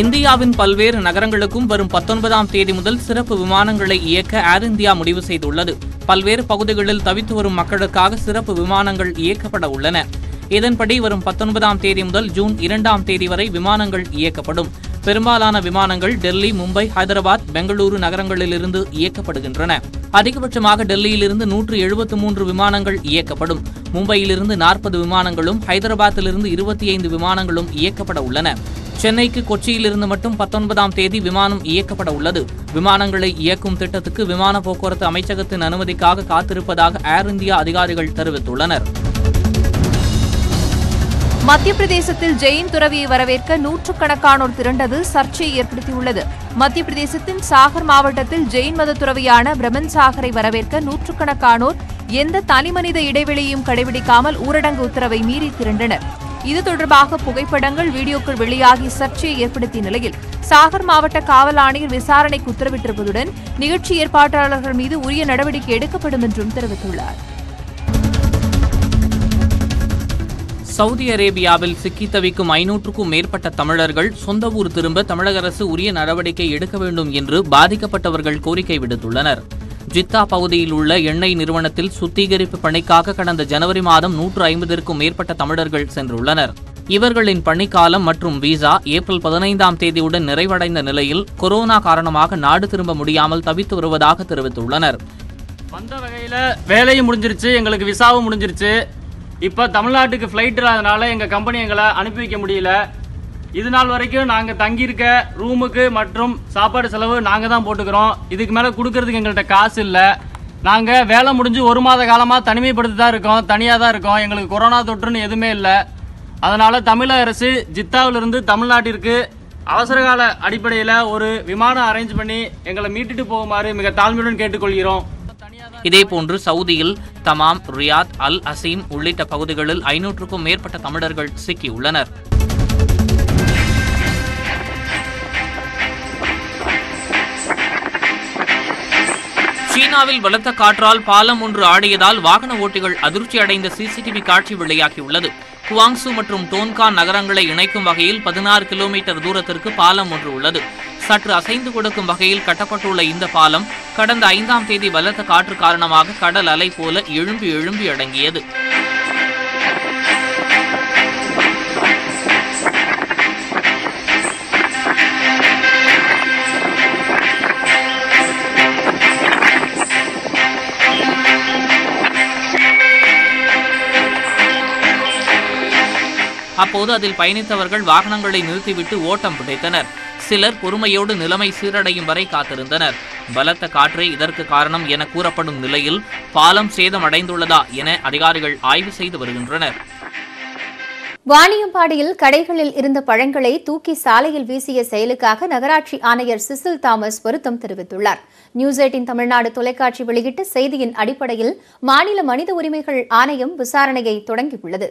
இந்தியாவின் பல்வேறு நகரங்களுக்கும் வரும் பத்தொன்பதாம் தேதி முதல் சிறப்பு விமானங்களை இயக்க ஏர் இந்தியா முடிவு செய்துள்ளது. பல்வேறு பகுதிகளில் தவித்து வரும் மக்களுக்காக சிறப்பு விமானங்கள் இயக்கப்பட உள்ளன. இதன்படி வரும் பத்தொன்பதாம் தேதி முதல் ஜூன் இரண்டாம் தேதி வரை விமானங்கள் இயக்கப்படும். பெரும்பாலான விமானங்கள் டெல்லி, மும்பை, ஹைதராபாத், பெங்களூரு நகரங்களிலிருந்து இயக்கப்படுகின்றன. அதிகபட்சமாக டெல்லியிலிருந்து நூற்று எழுபத்து மூன்று விமானங்கள் இயக்கப்படும். மும்பையிலிருந்து நாற்பது விமானங்களும் ஹைதராபாத்திலிருந்து இருபத்தி ஐந்து விமானங்களும் இயக்கப்பட உள்ளன. சென்னைக்கு கொச்சியிலிருந்து மட்டும் பத்தொன்பதாம் தேதி விமானம் இயக்கப்பட உள்ளது. விமானங்களை இயக்கும் திட்டத்துக்கு விமான போக்குவரத்து அமைச்சகத்தின் அனுமதிக்காக காத்திருப்பதாக ஏர் இந்தியா அதிகாரிகள் தெரிவித்துள்ளனர். மத்திய பிரதேசத்தில் ஜெயின் துறவியை வரவேற்க நூற்றுக்கணக்கானோர் திரண்டது சர்ச்சையை ஏற்படுத்தியுள்ளது. மத்திய பிரதேசத்தின் சாகர் மாவட்டத்தில் ஜெயின் மத துறவியான பிரமன் சாகரை வரவேற்க நூற்றுக்கணக்கானோர் எந்த தனிமனித இடைவெளியையும் கடைபிடிக்காமல் ஊரடங்கு உத்தரவை மீறி திரண்டனர். இது தொடர்பாக புகைப்படங்கள், வீடியோக்கள் வெளியாகி சர்ச்சையை ஏற்படுத்திய நிலையில் சாகர் மாவட்ட காவல் ஆணையர் விசாரணைக்கு உத்தரவிட்டிருப்பதுடன் நிகழ்ச்சி ஏற்பாட்டாளர்கள் மீது உரிய நடவடிக்கை எடுக்கப்படும் என்றும் தெரிவித்துள்ளார். சவுதி அரேபியாவில் சிக்கி தவிக்கும் ஐநூற்றுக்கும் மேற்பட்ட தமிழர்கள் சொந்த ஊர் திரும்ப தமிழக அரசு உரிய நடவடிக்கை எடுக்க வேண்டும் என்று பாதிக்கப்பட்டவர்கள் கோரிக்கை விடுத்துள்ளனர். ஜித்தா பகுதியில் உள்ள எண்ணெய் நிறுவனத்தில் சுத்திகரிப்பு பணிக்காக கடந்த ஜனவரி மாதம் நூற்று ஐம்பதிற்கும் மேற்பட்ட தமிழர்கள் சென்றுள்ளனர். இவர்களின் பணிக்காலம் மற்றும் விசா ஏப்ரல் பதினைந்தாம் தேதியுடன் நிறைவடைந்த நிலையில் கொரோனா காரணமாக நாடு திரும்ப முடியாமல் தவித்து வருவதாக தெரிவித்துள்ளனர். வந்த வகையில் வேலையும் முடிஞ்சிருச்சு, எங்களுக்கு விசாவும் முடிஞ்சிருச்சு, இப்போ தமிழ்நாட்டுக்கு ஃப்ளைட் இல்லாதனால எங்கள் கம்பெனி எங்களை அனுப்பி வைக்க முடியல. இது நாள் வரைக்கும் நாங்கள் தங்கியிருக்க ரூமுக்கு மற்றும் சாப்பாடு செலவு நாங்கள் தான் போட்டுக்கிறோம். இதுக்கு மேலே கொடுக்கறதுக்கு எங்கள்கிட்ட காசு இல்லை. நாங்கள் வேலை முடிஞ்சு ஒரு மாத காலமாக தனிமைப்படுத்தி தான் இருக்கோம், தனியாக தான் இருக்கோம். எங்களுக்கு கொரோனா தொற்றுன்னு எதுவுமே இல்லை. அதனால் தமிழக அரசு ஜித்தாவிலிருந்து தமிழ்நாட்டிற்கு அவசரகால அடிப்படையில் ஒரு விமானம் அரேஞ்ச் பண்ணி எங்களை மீட்டுட்டு போகுமாறு மிக தாழ்மையுடன் கேட்டுக்கொள்கிறோம். இதேபோன்று சவுதியில் தமாம், ரியாத், அல் அசீம் உள்ளிட்ட பகுதிகளில் ஐநூற்றுக்கும் மேற்பட்ட தமிழர்கள் சிக்கியுள்ளனர். சீனாவில் பலத்த காற்றால் பாலம் ஒன்று ஆடியதால் வாகன ஓட்டிகள் அதிர்ச்சி அடைந்த சிசிடிவி காட்சி வெளியாகியுள்ளது. குவாங்சு மற்றும் டோன்கான் நகரங்களை இணைக்கும் வகையில் பதினாறு கிலோமீட்டர் தூரத்திற்கு பாலம் ஒன்று உள்ளது. சற்று அசைந்து கொடுக்கும் வகையில் கட்டப்பட்டுள்ள இந்த பாலம் கடந்த ஐந்தாம் தேதி பலத்த காற்று காரணமாக கடல் அலை போல எழும்பி எழும்பி அடங்கியது. அப்போது அதில் பயணித்தவர்கள் வாகனங்களை நிறுத்திவிட்டு ஓட்டம் பிடித்தனர். சிலர் பொறுமையோடு நிலைமை சீரடையும் வரை காத்திருந்தனர். பலத்த காற்றே இதற்கு காரணம் என கூறப்படும் நிலையில் பாலம் சேதமடைந்துள்ளதா என அதிகாரிகள் ஆய்வு செய்து வருகின்றனர். வாணியம்பாடியில் கடைகளில் இருந்த பழங்களை தூக்கி சாலையில் வீசிய செயலுக்காக நகராட்சி ஆணையர் சிசில் தாமஸ் வருத்தம் தெரிவித்துள்ளார். நியூஸ் எட்டின் தமிழ்நாடு தொலைக்காட்சி வெளியிட்ட செய்தியின் அடிப்படையில் மாநில மனித உரிமைகள் ஆணையம் விசாரணையை தொடங்கியுள்ளது.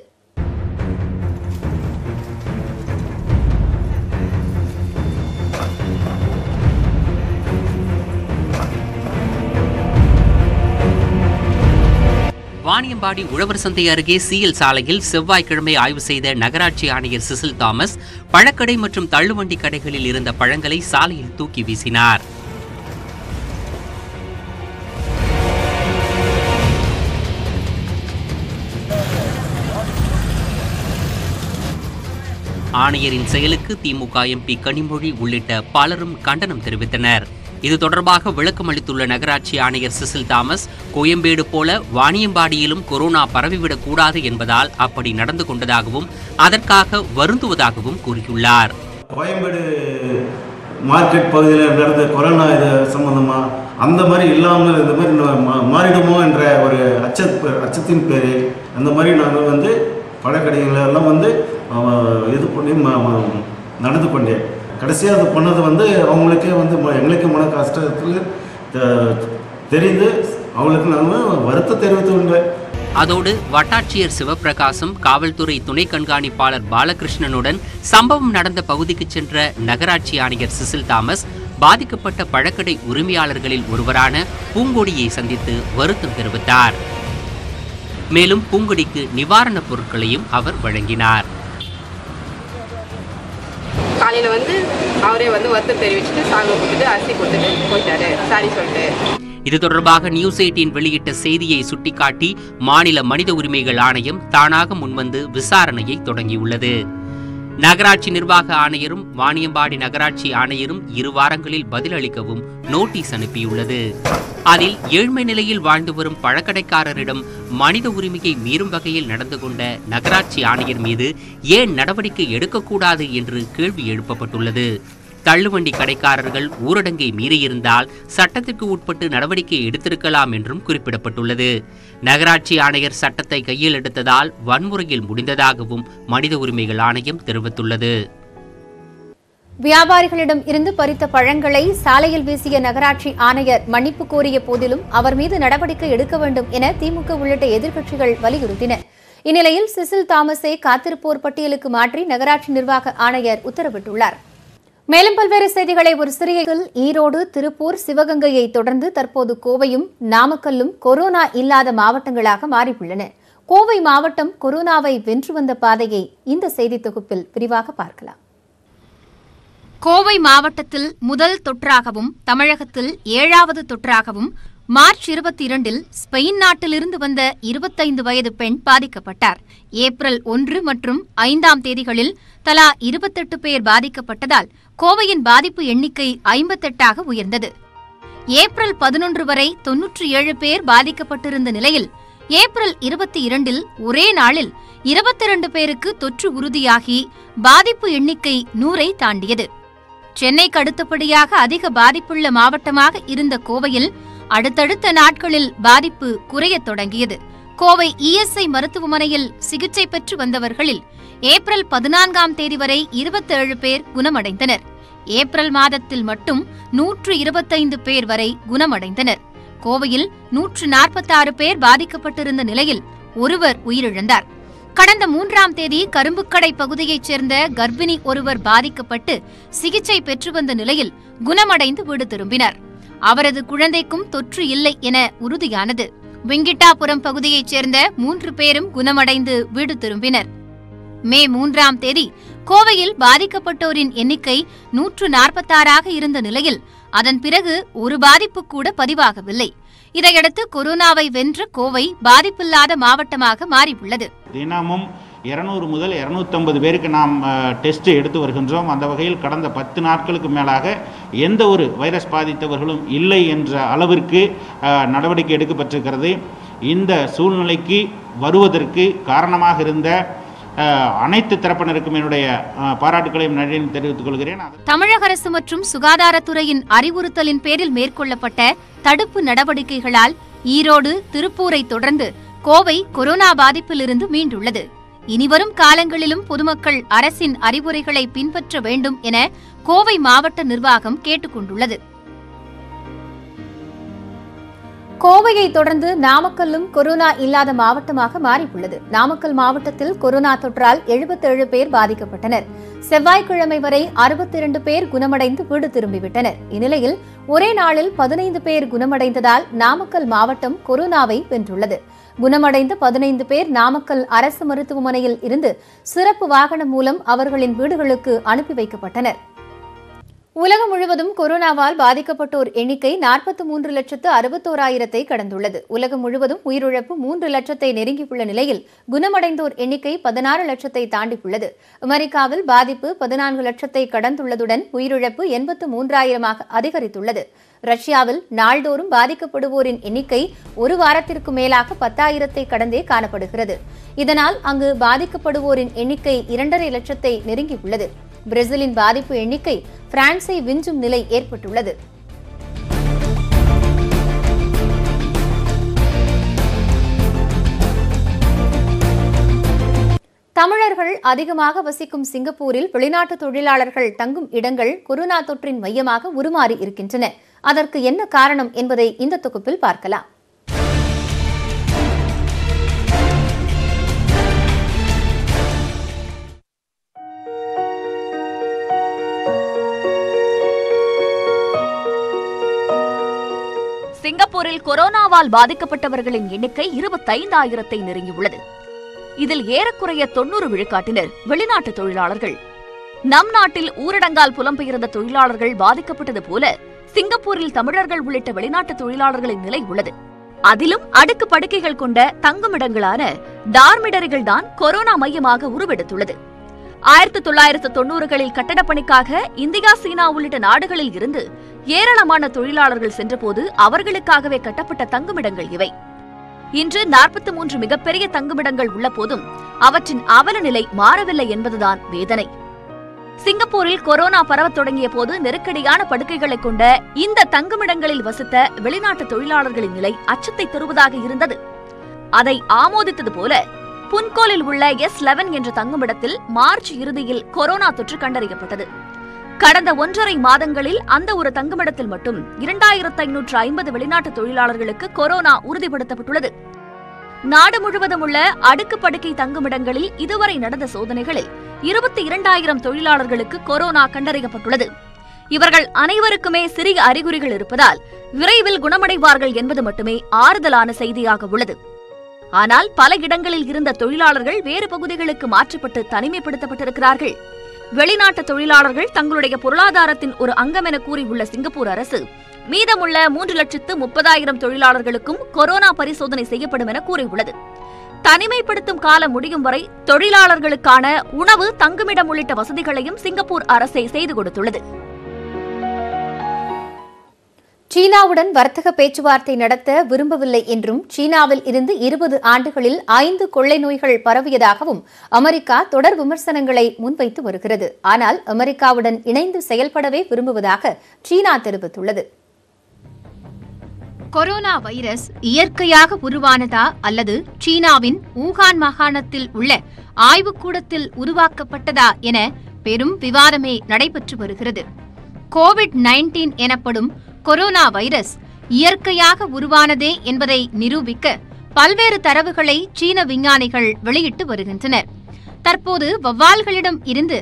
வாணியம்பாடி உழவர் சந்தை அருகே சீயல் சாலையில் செவ்வாய்க்கிழமை ஆய்வு செய்த நகராட்சி ஆணையர் சிசில் தாமஸ் பழக்கடை மற்றும் தள்ளுவண்டி கடைகளில் இருந்த பழங்களை சாலையில் தூக்கி வீசினார். ஆணையரின் செயலுக்கு திமுக எம்பி கனிமொழி உள்ளிட்ட பலரும் கண்டனம் தெரிவித்தனர். இது தொடர்பாக விளக்கம் அளித்துள்ள நகராட்சி ஆணையர் சிசில் தாமஸ், கோயம்பேடு போல வாணியம்பாடியிலும் கொரோனா பரவிவிடக் கூடாது என்பதால் அப்படி நடந்து கொண்டதாகவும் அதற்காக வருந்துவதாகவும் கூறியுள்ளார். கோயம்பேடு மார்க்கெட் பகுதியில் நடந்த கொரோனா இது சம்பந்தமா அந்த மாதிரி இல்லாமல் இந்த மாதிரி மாறிடுமோ என்ற ஒரு அச்ச அச்சத்தின் பேரில் அந்த மாதிரி நாங்கள் வந்து பழக்கடைகளெல்லாம் வந்து இது பண்ணி நடந்து கொண்டேன். கடைசியாக அது பண்ணது வந்து அவங்களுக்கே வந்து எங்களுக்கு மன கஷ்டத்தில் தெரிந்து அவங்களுக்கு நாங்கள் வருத்தம் தெரிவித்துள்ளோம். அதோடு வட்டாட்சியர் சிவபிரகாசம், காவல்துறை துணை கண்காணிப்பாளர் பாலகிருஷ்ணனுடன் சம்பவம் நடந்த பகுதிக்கு சென்ற நகராட்சி ஆணையர் சிசில் தாமஸ் பாதிக்கப்பட்ட பழக்கடை உரிமையாளர்களில் ஒருவரான பூங்கொடியை சந்தித்து வருத்தம் தெரிவித்தார். மேலும் பூங்கொடிக்கு நிவாரணப் பொருட்களையும் அவர் வழங்கினார். காலையில் வந்து அவரே வந்து வருத்தம் தெரிவிச்சுட்டு சாங்க கொடுத்துட்டு அரிசி கொடுத்துட்டு போயிட்டாரு, சாரி சொல்லிட்டு. இது தொடர்பாக நியூஸ் எயிட்டின் வெளியிட்ட செய்தியை சுட்டிக்காட்டி மாநில மனித உரிமைகள் ஆணையம் தானாக முன்வந்து விசாரணையை தொடங்கியுள்ளது. நகராட்சி நிர்வாக ஆணையரும் வாணியம்பாடி நகராட்சி ஆணையரும் இரு வாரங்களில் பதிலளிக்கவும் நோட்டீஸ் அனுப்பியுள்ளது. அதில் ஏழ்மை நிலையில் வாழ்ந்து வரும் பழக்கடைக்காரரிடம் மனித உரிமையை மீறும் வகையில் நடந்து கொண்ட நகராட்சி ஆணையர் மீது ஏன் நடவடிக்கை எடுக்கக்கூடாது என்று கேள்வி எழுப்பப்பட்டுள்ளது. தள்ளுவண்டி கடைக்காரர்கள் ஊரடங்கை மீறியிருந்தால் சட்டத்திற்கு உட்பட்டு நடவடிக்கை எடுத்திருக்கலாம் என்றும் குறிப்பிடப்பட்டுள்ளது. நகராட்சி ஆணையர் சட்டத்தை கையில் எடுத்ததால் வன்முறையில் முடிந்ததாகவும் மனித உரிமைகள் ஆணையம் தெரிவித்துள்ளது. வியாபாரிகளிடம் இருந்து பறித்த பழங்களை சாலையில் வீசிய நகராட்சி ஆணையர் மன்னிப்பு கோரிய போதிலும் அவர் மீது நடவடிக்கை எடுக்க வேண்டும் என திமுக உள்ளிட்ட எதிர்க்கட்சிகள் வலியுறுத்தின. இந்நிலையில் சிசில் தாமஸை காத்திருப்போர் பட்டியலுக்கு மாற்றி நகராட்சி நிர்வாக ஆணையர் உத்தரவிட்டுள்ளார். மேலும் பல்வேறு செய்திகளை ஒரு சிறியில் ஈரோடு, திருப்பூர், சிவகங்கையை தொடர்ந்து தற்போது கோவையும் நாமக்கல்லும் கொரோனா இல்லாத மாவட்டங்களாக மாறியுள்ளன. கோவை மாவட்டம் கொரோனாவை வென்று வந்த பாதையை இந்த செய்தி தொகுப்பில் விரிவாக பார்க்கலாம். கோவை மாவட்டத்தில் முதல் தொற்றாகவும் தமிழகத்தில் ஏழாவது தொற்றாகவும் மார்ச் இருபத்தி இரண்டில் ஸ்பெயின் நாட்டிலிருந்து வந்த இருபத்தைந்து வயது பெண் பாதிக்கப்பட்டார். ஏப்ரல் ஒன்று மற்றும் ஐந்தாம் தேதிகளில் தலா இருபத்தெட்டு பேர் பாதிக்கப்பட்டதால் கோவையின் பாதிப்பு எண்ணிக்கை ஐம்பத்தெட்டாக உயர்ந்தது. ஏப்ரல் பதினொன்று வரை தொன்னூற்றி ஏழு பேர் பாதிக்கப்பட்டிருந்த நிலையில் ஏப்ரல் இருபத்தி இரண்டில் ஒரே நாளில் இருபத்தி இரண்டு பேருக்கு தொற்று உறுதியாகி பாதிப்பு எண்ணிக்கை நூறை தாண்டியது. சென்னைக்கு அடுத்தபடியாக அதிக பாதிப்புள்ள மாவட்டமாக இருந்த கோவையில் அடுத்தடுத்த நாட்களில் பாதிப்பு குறையத் தொடங்கியது. கோவை இஎஸ்ஐ மருத்துவமனையில் சிகிச்சை பெற்று வந்தவர்களில் ஏப்ரல் பதினான்காம் தேதி வரை இருபத்தேழு பேர் குணமடைந்தனர். ஏப்ரல் மாதத்தில் மட்டும் நூற்று இருபத்தைந்து பேர் வரை குணமடைந்தனர். கோவையில் நூற்று நாற்பத்தாறு பேர் பாதிக்கப்பட்டிருந்த நிலையில் ஒருவர் உயிரிழந்தார். கடந்த மூன்றாம் தேதி கரும்புக்கடை பகுதியைச் சேர்ந்த கர்ப்பிணி ஒருவர் பாதிக்கப்பட்டு சிகிச்சை பெற்று வந்த நிலையில் குணமடைந்து வீடு திரும்பினார். அவரது குழந்தைக்கும் தொற்று இல்லை என உறுதியானது. வெங்கிட்டாபுரம் பகுதியைச் சேர்ந்த மூன்று பேரும் குணமடைந்து வீடு திரும்பினர். மே மூன்றாம் தேதி கோவையில் பாதிக்கப்பட்டோரின் எண்ணிக்கை நூற்று நாற்பத்தாறாக இருந்த நிலையில் அதன் பிறகு ஒரு பாதிப்பு கூட பதிவாகவில்லை. இதையடுத்து கொரோனாவை வென்று கோவை பாதிப்பில்லாத மாவட்டமாக மாறியுள்ளது. தினமும் இருநூறு முதல் இருநூத்தி ஐம்பது பேருக்கு நாம் டெஸ்ட் எடுத்து வருகின்றோம். அந்த வகையில் கடந்த பத்து நாட்களுக்கு மேலாக எந்த ஒரு வைரஸ் பாதித்தவர்களும் இல்லை என்ற அளவிற்கு நடவடிக்கை எடுக்கப்பட்டிருக்கிறது. இந்த சூழ்நிலைக்கு வருவதற்கு காரணமாக இருந்த அனைத்து தரப்பினருக்கும் என்னுடைய பாராட்டுகளையும் நன்றியும் தெரிவித்துக் கொள்கிறேன். தமிழக அரசு மற்றும் சுகாதாரத்துறையின் அறிவுறுத்தலின் பேரில் மேற்கொள்ளப்பட்ட தடுப்பு நடவடிக்கைகளால் ஈரோடு, திருப்பூரை தொடர்ந்து கோவை கொரோனா பாதிப்பிலிருந்து மீண்டுள்ளது. இனிவரும் காலங்களிலும் பொதுமக்கள் அரசின் அறிவுரைகளை பின்பற்ற வேண்டும் என கோவை மாவட்ட நிர்வாகம் கேட்டுக் கொண்டுள்ளது. கோவையை தொடர்ந்து நாமக்கல்லும் கொரோனா இல்லாத மாவட்டமாக மாறியுள்ளது. நாமக்கல் மாவட்டத்தில் கொரோனா தொற்றால் எழுபத்தேழு பேர் பாதிக்கப்பட்டனர். செவ்வாய்க்கிழமை வரை அறுபத்தி இரண்டு பேர் குணமடைந்து வீடு திரும்பிவிட்டனர். இந்நிலையில் ஒரே நாளில் பதினைந்து பேர் குணமடைந்ததால் நாமக்கல் மாவட்டம் கொரோனாவை வென்றுள்ளது. குணமடைந்த பதினைந்து பேர் நாமக்கல் அரசு மருத்துவமனையில் இருந்து சிறப்பு வாகனம் மூலம் அவர்களின் வீடுகளுக்கு அனுப்பி வைக்கப்பட்டனர். உலகம் முழுவதும் கொரோனாவால் பாதிக்கப்பட்டோர் எண்ணிக்கை நாற்பத்தி மூன்று லட்சத்து அறுபத்தோராயிரத்தை கடந்துள்ளது. உலகம் முழுவதும் உயிரிழப்பு மூன்று லட்சத்தை நெருங்கியுள்ள நிலையில் குணமடைந்தோர் எண்ணிக்கை பதினாறு லட்சத்தை தாண்டியுள்ளது. அமெரிக்காவில் பாதிப்பு பதினான்கு லட்சத்தை கடந்துள்ளதுடன் உயிரிழப்பு எண்பத்து மூன்றாயிரமாக அதிகரித்துள்ளது. ரஷ்யாவில் நாள்தோறும் பாதிக்கப்படுவோரின் எண்ணிக்கை ஒரு வாரத்திற்கு மேலாக பத்தாயிரத்தை கடந்தே காணப்படுகிறது. இதனால் அங்கு பாதிக்கப்படுவோரின் எண்ணிக்கை இரண்டரை லட்சத்தை நெருங்கியுள்ளது. பிரேசிலின் பாதிப்பு எண்ணிக்கை பிரான்ஸை விஞ்சும் நிலை ஏற்பட்டுள்ளது. தமிழர்கள் அதிகமாக வசிக்கும் சிங்கப்பூரில் வெளிநாட்டு தொழிலாளர்கள் தங்கும் இடங்கள் கொரோனா தொற்றின் மையமாக உருமாறி இருக்கின்றன. அதற்கு என்ன காரணம் என்பதை இந்த தொகுப்பில் பார்க்கலாம். சிங்கப்பூரில் கொரோனாவால் பாதிக்கப்பட்டவர்களின் எண்ணிக்கை இருபத்தைந்து ஆயிரத்தை நெருங்கியுள்ளது. இதில் ஏறக்குறைய தொன்னூறு விழுக்காட்டினர் வெளிநாட்டு தொழிலாளர்கள். நம் நாட்டில் ஊரடங்கால் புலம்பெயர்ந்த தொழிலாளர்கள் பாதிக்கப்பட்டது போல சிங்கப்பூரில் தமிழர்கள் உள்ளிட்ட வெளிநாட்டு தொழிலாளர்களின் நிலை உள்ளது. அதிலும் அடுக்கு படுக்கைகள் கொண்ட தங்குமிடங்களான டார்மிடரிகள் தான் கொரோனா மையமாக உருவெடுத்துள்ளது. ஆயிரத்தி தொள்ளாயிரத்து தொன்னூறுகளில் கட்டடப்பணிக்காக இந்தியா, சீனா உள்ளிட்ட நாடுகளில் இருந்து ஏராளமான தொழிலாளர்கள் சென்றபோது அவர்களுக்காகவே கட்டப்பட்ட தங்குமிடங்கள் இவை. இன்று நாற்பத்தி மூன்று மிகப்பெரிய தங்குமிடங்கள் உள்ள போதும் அவற்றின் அவல நிலை மாறவில்லை என்பதுதான் வேதனை. சிங்கப்பூரில் கொரோனா பரவத் தொடங்கிய போது நெருக்கடியான படுக்கைகளை கொண்ட இந்த தங்குமிடங்களில் வசித்த வெளிநாட்டு தொழிலாளர்களின் நிலை அச்சத்தை தருவதாக இருந்தது. அதை ஆமோதித்தது போல புன்கோலில் உள்ள எஸ் பதினொன்று என்ற தங்குமிடத்தில் மார்ச் இறுதியில் கொரோனா தொற்று கண்டறியப்பட்டது. கடந்த ஒன்றரை மாதங்களில் அந்த ஒரு தங்குமிடத்தில் மட்டும் இரண்டாயிரத்து ஐநூற்று ஐம்பது வெளிநாட்டு தொழிலாளர்களுக்கு கொரோனா உறுதிப்படுத்தப்பட்டுள்ளது. நாடு முழுவதும் உள்ள அடுக்கு படுக்கை தங்குமிடங்களில் இதுவரை நடந்த சோதனைகளில் இருபத்தி இரண்டாயிரம் தொழிலாளர்களுக்கு கொரோனா கண்டறியப்பட்டுள்ளது. இவர்கள் அனைவருக்குமே சிறிய அறிகுறிகள் இருப்பதால் விரைவில் குணமடைவார்கள் என்பது மட்டுமே ஆறுதலான செய்தியாக உள்ளது. ஆனால் பல இடங்களில் இருந்த தொழிலாளர்கள் வேறு பகுதிகளுக்கு மாற்றப்பட்டு தனிமைப்படுத்தப்பட்டிருக்கிறார்கள். வெளிநாட்டு தொழிலாளர்கள் தங்களுடைய பொருளாதாரத்தின் ஒரு அங்கம் என கூறியுள்ள சிங்கப்பூர் அரசு மீதமுள்ள மூன்று லட்சத்து முப்பதாயிரம் தொழிலாளர்களுக்கும் கொரோனா பரிசோதனை செய்யப்படும் என கூறியுள்ளது. தனிமைப்படுத்தும் காலம் முடியும் வரை தொழிலாளர்களுக்கான உணவு, தங்குமிடம் உள்ளிட்ட வசதிகளையும் சிங்கப்பூர் அரசை செய்து கொடுத்துள்ளது. சீனாவுடன் வர்த்தக பேச்சுவார்த்தை நடத்த விரும்பவில்லை என்றும் சீனாவில் இருந்து இருபது ஆண்டுகளில் ஐந்து கொள்ளை நோய்கள் பரவியதாகவும் அமெரிக்கா தொடர் விமர்சனங்களை முன்வைத்து வருகிறது. ஆனால் அமெரிக்காவுடன் இணைந்து செயல்படவே விரும்புவதாக சீனா தெரிவித்துள்ளது. கொரோனா வைரஸ் இயற்கையாக உருவானதா அல்லது சீனாவின் ஊகான் மாகாணத்தில் உள்ள ஆய்வுக்கூடத்தில் உருவாக்கப்பட்டதா என பெரும் விவாதமே நடைபெற்று வருகிறது. கோவிட் நைன்டீன் எனப்படும் கொரோனா வைரஸ் இயற்கையாக உருவானதே என்பதை நிரூபிக்க பல்வேறு தரவுகளை சீன விஞ்ஞானிகள் வெளியிட்டு வருகின்றனர். தற்போது வௌவால்களிடம் இருந்து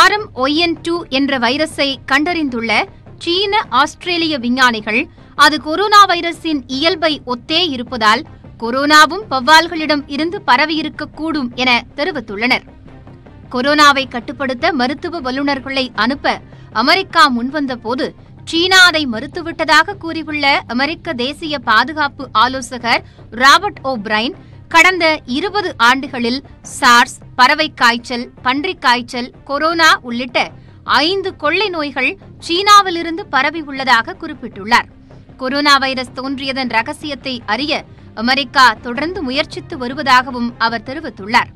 R M Y N two என்ற வைரஸை கண்டறிந்துள்ள சீன ஆஸ்திரேலிய விஞ்ஞானிகள் அது கொரோனா வைரஸின் இயல்பை ஒத்தே இருப்பதால் கொரோனாவும் வௌவால்களிடம் இருந்து பரவியிருக்கக்கூடும் என தெரிவித்துள்ளனர். கொரோனாவை கட்டுப்படுத்த மருத்துவ வல்லுநர்களை அனுப்ப அமெரிக்கா முன்வந்த போது சீனா அதை மறுத்துவிட்டதாக கூறியுள்ள அமெரிக்க தேசிய பாதுகாப்பு ஆலோசகர் ராபர்ட் ஓ பிரைன், கடந்த இருபது ஆண்டுகளில் சார்ஸ், பறவை காய்ச்சல், பன்றிக் காய்ச்சல், கொரோனா உள்ளிட்ட ஐந்து கொள்ளை நோய்கள் சீனாவிலிருந்து பரவி உள்ளதாக குறிப்பிட்டுள்ளார். கொரோனா வைரஸ் தோன்றியதன் ரகசியத்தை அறிய அமெரிக்கா தொடர்ந்து முயற்சித்து வருவதாகவும் அவர் தெரிவித்துள்ளார்.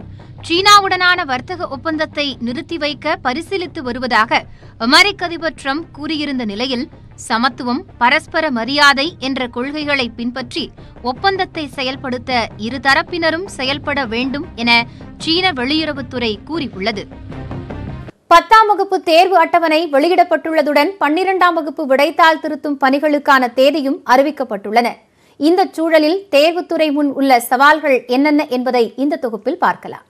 சீனாவுடனான வர்த்தக ஒப்பந்தத்தை நிறுத்தி வைக்க பரிசீலித்து வருவதாக அமெரிக்க அதிபர் டிரம்ப் கூறியிருந்த நிலையில், சமத்துவம், பரஸ்பர மரியாதை என்ற கொள்கைகளை பின்பற்றி ஒப்பந்தத்தை செயல்படுத்த இருதரப்பினரும் செயல்பட வேண்டும் என சீன வெளியுறவுத்துறை கூறியுள்ளது. பத்தாம் வகுப்பு தேர்வு அட்டவணை வெளியிடப்பட்டுள்ளதுடன் பன்னிரண்டாம் வகுப்பு விடைத்தாள் திருத்தும் பணிகளுக்கான தேதியும் அறிவிக்கப்பட்டுள்ளன. இந்த சூழலில் தேர்வுத்துறை முன் உள்ள சவால்கள் என்னென்ன என்பதை இந்த தொகுப்பில் பார்க்கலாம்.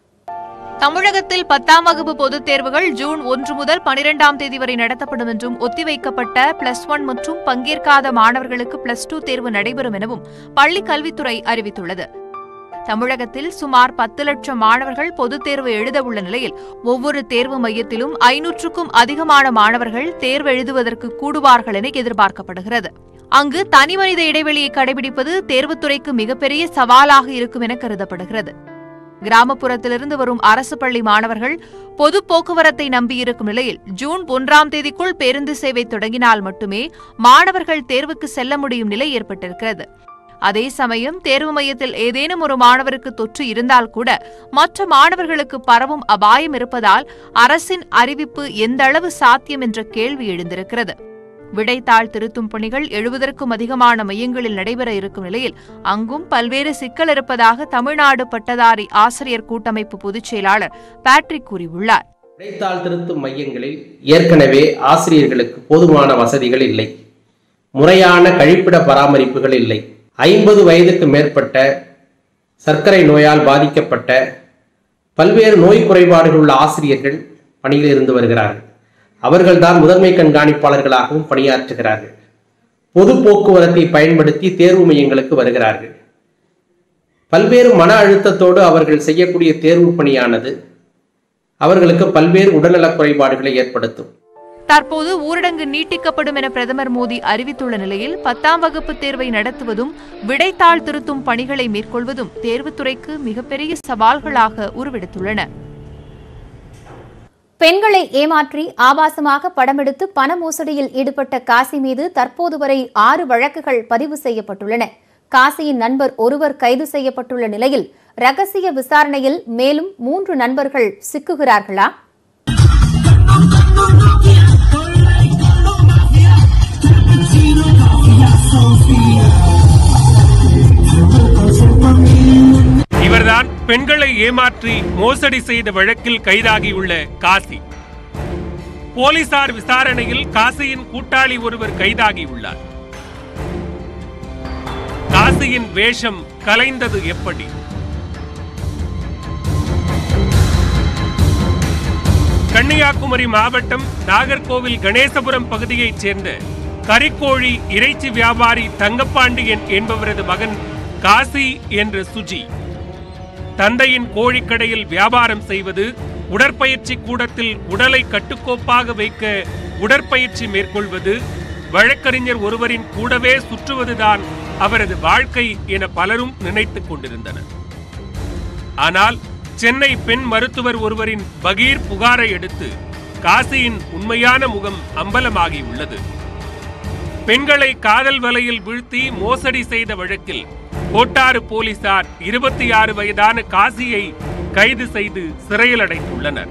தமிழகத்தில் பத்தாம் வகுப்பு பொதுத் தேர்வுகள் ஜூன் ஒன்று முதல் பனிரெண்டாம் தேதி வரை நடத்தப்படும் என்றும், ஒத்திவைக்கப்பட்ட பிளஸ் ஒன் மற்றும் பங்கேற்காத மாணவர்களுக்கு பிளஸ் டூ தேர்வு நடைபெறும் எனவும் பள்ளிக் கல்வித்துறை அறிவித்துள்ளது. தமிழகத்தில் சுமார் பத்து லட்சம் மாணவர்கள் பொதுத் தேர்வு எழுத உள்ள நிலையில், ஒவ்வொரு தேர்வு மையத்திலும் ஐநூற்றுக்கும் அதிகமான மாணவர்கள் தேர்வு எழுதுவதற்கு கூடுவார்கள் என எதிர்பார்க்கப்படுகிறது. அங்கு தனிமனித இடைவெளியை கடைபிடிப்பது தேர்வுத்துறைக்கு மிகப்பெரிய சவாலாக இருக்கும் என கருதப்படுகிறது. கிராமப்புறத்திலிருந்து வரும் அரசு பள்ளி மாணவர்கள் பொது போக்குவரத்தை நம்பியிருக்கும் நிலையில், ஜூன் ஒன்றாம் தேதிக்குள் பேருந்து சேவை தொடங்கினால் மட்டுமே மாணவர்கள் தேர்வுக்கு செல்ல முடியும் நிலை ஏற்பட்டிருக்கிறது. அதே சமயம் தேர்வு மையத்தில் ஏதேனும் ஒரு மாணவருக்கு தொற்று இருந்தால் கூட மற்ற மாணவர்களுக்கு பரவும் அபாயம் இருப்பதால் அரசின் அறிவிப்பு எந்த அளவு சாத்தியம் என்ற கேள்வி எழுந்திருக்கிறது. விடைத்தாள் திருத்தும் பணிகள் எழுபதற்கும் அதிகமான மையங்களில் நடைபெற இருக்கும் நிலையில், அங்கும் பல்வேறு சிக்கல் இருப்பதாக தமிழ்நாடு பட்டதாரி ஆசிரியர் கூட்டமைப்பு பொதுச் செயலாளர் பேட்ரிக் கூறியுள்ளார். விடைத்தாள் திருத்தும் மையங்களில் ஏற்கனவே ஆசிரியர்களுக்கு போதுமான வசதிகள் இல்லை, முறையான கழிப்பிட பராமரிப்புகள் இல்லை. ஐம்பது வயதுக்கு மேற்பட்ட, சர்க்கரை நோயால் பாதிக்கப்பட்ட, பல்வேறு நோய் குறைபாடுகள் உள்ள ஆசிரியர்கள் பணியில் இருந்து வருகிறார்கள். அவர்கள்தான் முதன்மை கண்காணிப்பாளர்களாகவும் பணியாற்றுகிறார்கள். பொது போக்குவரத்தை பயன்படுத்தி தேர்வு மையங்களுக்கு வருகிறார்கள். பல்வேறு மன அழுத்தத்தோடு அவர்கள் செய்யக்கூடிய தேர்வு பணியானது அவர்களுக்கு பல்வேறு உடல்நலக் குறைபாடுகளை ஏற்படுத்தும். தற்போது ஊரடங்கு நீட்டிக்கப்படும் என பிரதமர் மோடி அறிவித்துள்ள நிலையில், பத்தாம் வகுப்பு தேர்வை நடத்துவதும் விடைத்தாள் திருத்தும் பணிகளை மேற்கொள்வதும் தேர்வுத்துறைக்கு மிகப்பெரிய சவால்களாக உருவெடுத்துள்ளன. பெண்களை ஏமாற்றி ஆபாசமாக படமெடுத்து பண மோசடியில் ஈடுபட்ட காசி மீது தற்போது வரை ஆறு வழக்குகள் பதிவு செய்யப்பட்டுள்ளன. காசியின் நண்பர் ஒருவர் கைது செய்யப்பட்டுள்ள நிலையில், ரகசிய விசாரணையில் மேலும் மூன்று நண்பர்கள் சிக்குகிறார்களா? இவர்தான் பெண்களை ஏமாற்றி மோசடி செய்த வழக்கில் கைதாகியுள்ள காசி. போலீசார் விசாரணையில் காசியின் கூட்டாளி ஒருவர் கைதாகியுள்ளார். காசியின் வேஷம் கலைந்தது எப்படி? கன்னியாகுமரி மாவட்டம் நாகர்கோவில் கணேசபுரம் பகுதியைச் சேர்ந்த கறிக்கோழி இறைச்சி வியாபாரி தங்கப்பாண்டியன் என்பவரது மகன் காசி என்ற சுஜி, தந்தையின் கோழிக்கடையில் வியாபாரம் செய்வது, உடற்பயிற்சி கூடத்தில் உடலை கட்டுக்கோப்பாக வைக்க உடற்பயிற்சி மேற்கொள்வது, வழக்கறிஞர் ஒருவரின் கூடவே சுற்றுவதுதான் அவரது வாழ்க்கை என பலரும் நினைத்துக் கொண்டிருந்தனர். ஆனால் சென்னை பெண் மருத்துவர் ஒருவரின் பகீர் புகாரை அடுத்து காசியின் உண்மையான முகம் அம்பலமாகி உள்ளது. பெண்களை காதல் வலையில் வீழ்த்தி மோசடி செய்த வழக்கில் கோட்டாறு போலீசார் இருபத்தி ஆறு வயதான காசியை கைது செய்து சிறையில் அடைத்துள்ளனர்.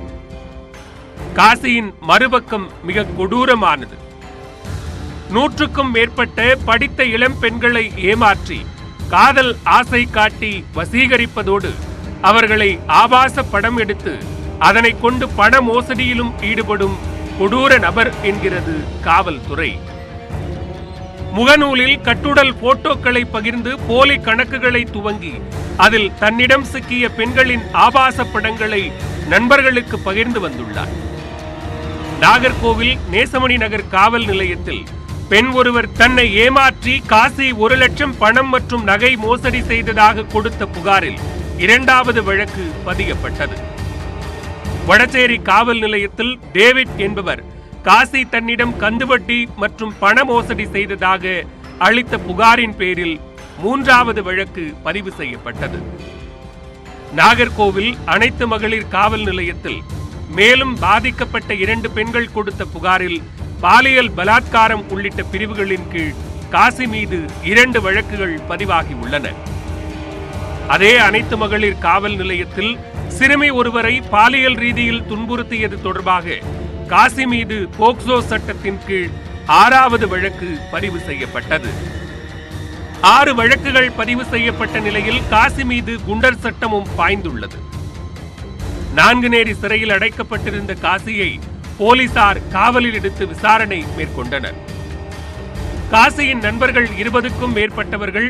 காசியின் மறுபக்கம் மிக கொடூரமானது. நூற்றுக்கும் மேற்பட்ட படித்த இளம் பெண்களை ஏமாற்றி காதல் ஆசை காட்டி வசீகரிப்பதோடு அவர்களை ஆபாச படம் எடுத்து அதனை கொண்டு பண மோசடியிலும் ஈடுபடும் கொடூர நபர் என்கிறது காவல்துறை. முகநூலில் கட்டுடல் போட்டோக்களை பகிர்ந்து போலி கணக்குகளை துவங்கி அதில் தன்னிடம் சிக்கிய பெண்களின் ஆபாச படங்களை நண்பர்களுக்கு பகிர்ந்து வந்துள்ளார். நாகர்கோவில் நேசமணி நகர் காவல் நிலையத்தில் பெண் ஒருவர் தன்னை ஏமாற்றி காசி ஒரு லட்சம் பணம் மற்றும் நகை மோசடி செய்ததாக கொடுத்த புகாரில் இரண்டாவது வழக்கு பதியப்பட்டது. வடசேரி காவல் நிலையத்தில் டேவிட் என்பவர் காசி தன்னிடம் கந்துவட்டி மற்றும் பண மோசடி செய்ததாக அளித்த புகாரின் பேரில் மூன்றாவது வழக்கு பதிவு செய்யப்பட்டது. நாகர்கோவில் அனைத்து மகளிர் காவல் நிலையத்தில் மேலும் பாதிக்கப்பட்ட இரண்டு பெண்கள் கொடுத்த புகாரில் பாலியல் பலாத்காரம் உள்ளிட்ட பிரிவுகளின் கீழ் காசி மீது இரண்டு வழக்குகள் பதிவாகி உள்ளன. அதே அனைத்து மகளிர் காவல் நிலையத்தில் சிறுமி ஒருவரை பாலியல் ரீதியில் துன்புறுத்தியது தொடர்பாக காசி மீது போக்சோ சட்டத்தின் கீழ் ஆறாவது வழக்கு பதிவு செய்யப்பட்டது. ஆறு வழக்குகள் பதிவு செய்யப்பட்ட நிலையில் காசி மீது குண்டர் சட்டமும் பாய்ந்துள்ளது. நான்குநேரி சிறையில் அடைக்கப்பட்டிருந்த காசியை போலீசார் காவலில் எடுத்து விசாரணை மேற்கொண்டனர். காசியின் நண்பர்கள் இருபதுக்கும் மேற்பட்டவர்கள்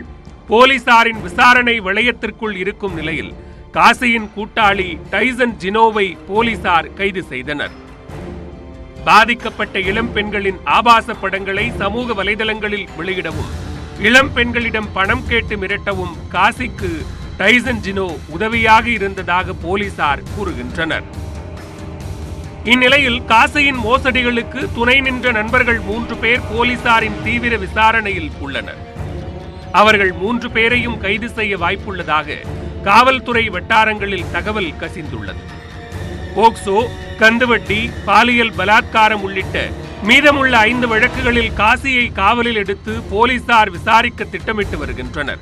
போலீசாரின் விசாரணை வளையத்திற்குள் இருக்கும் நிலையில் காசியின் கூட்டாளி டைசன் ஜினோவை போலீசார் கைது செய்தனர். பாதிக்கப்பட்ட இளம் பெண்களின் ஆபாச படங்களை சமூக வலைதளங்களில் வெளியிடவும் இளம் பெண்களிடம் பணம் கேட்டு மிரட்டவும் காசிக்கு டைசன் ஜினோ உதவியாக இருந்ததாக போலீசார் கூறுகின்றனர். இந்நிலையில் காசியின் மோசடிகளுக்கு துணை நின்ற நண்பர்கள் மூன்று பேர் போலீசாரின் தீவிர விசாரணையில் உள்ளனர். அவர்கள் மூன்று பேரையும் கைது செய்ய வாய்ப்புள்ளதாக காவல்துறை வட்டாரங்களில் தகவல் கசிந்துள்ளது. போக்சோ, கந்துவட்டி, பாலியல் பலாத்காரம் உள்ளிட்ட மீதமுள்ள ஐந்து வழக்குகளில் காசியை காவலில் எடுத்து போலீசார் விசாரிக்க திட்டமிட்டு வருகின்றனர்.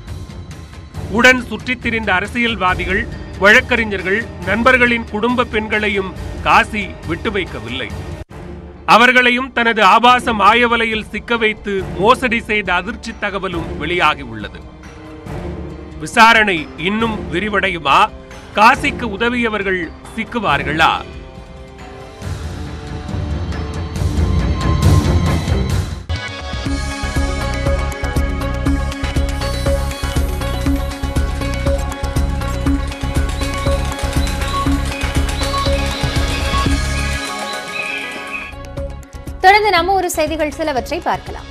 உடன் சுற்றித் திரிந்த அரசியல்வாதிகள், வழக்கறிஞர்கள், நண்பர்களின் குடும்ப பெண்களையும் காசி விட்டு வைக்கவில்லை. அவர்களையும் தனது ஆபாச மாயவலையில் சிக்க வைத்து மோசடி செய்த அதிர்ச்சி தகவலும் வெளியாகி உள்ளது. விசாரணை இன்னும் விரிவடையுமா? காசிக்கு உதவியவர்கள் சிக்குவார்களா? நம்ம ஒரு செய்திகள் சிலவற்றை பார்க்கலாம்.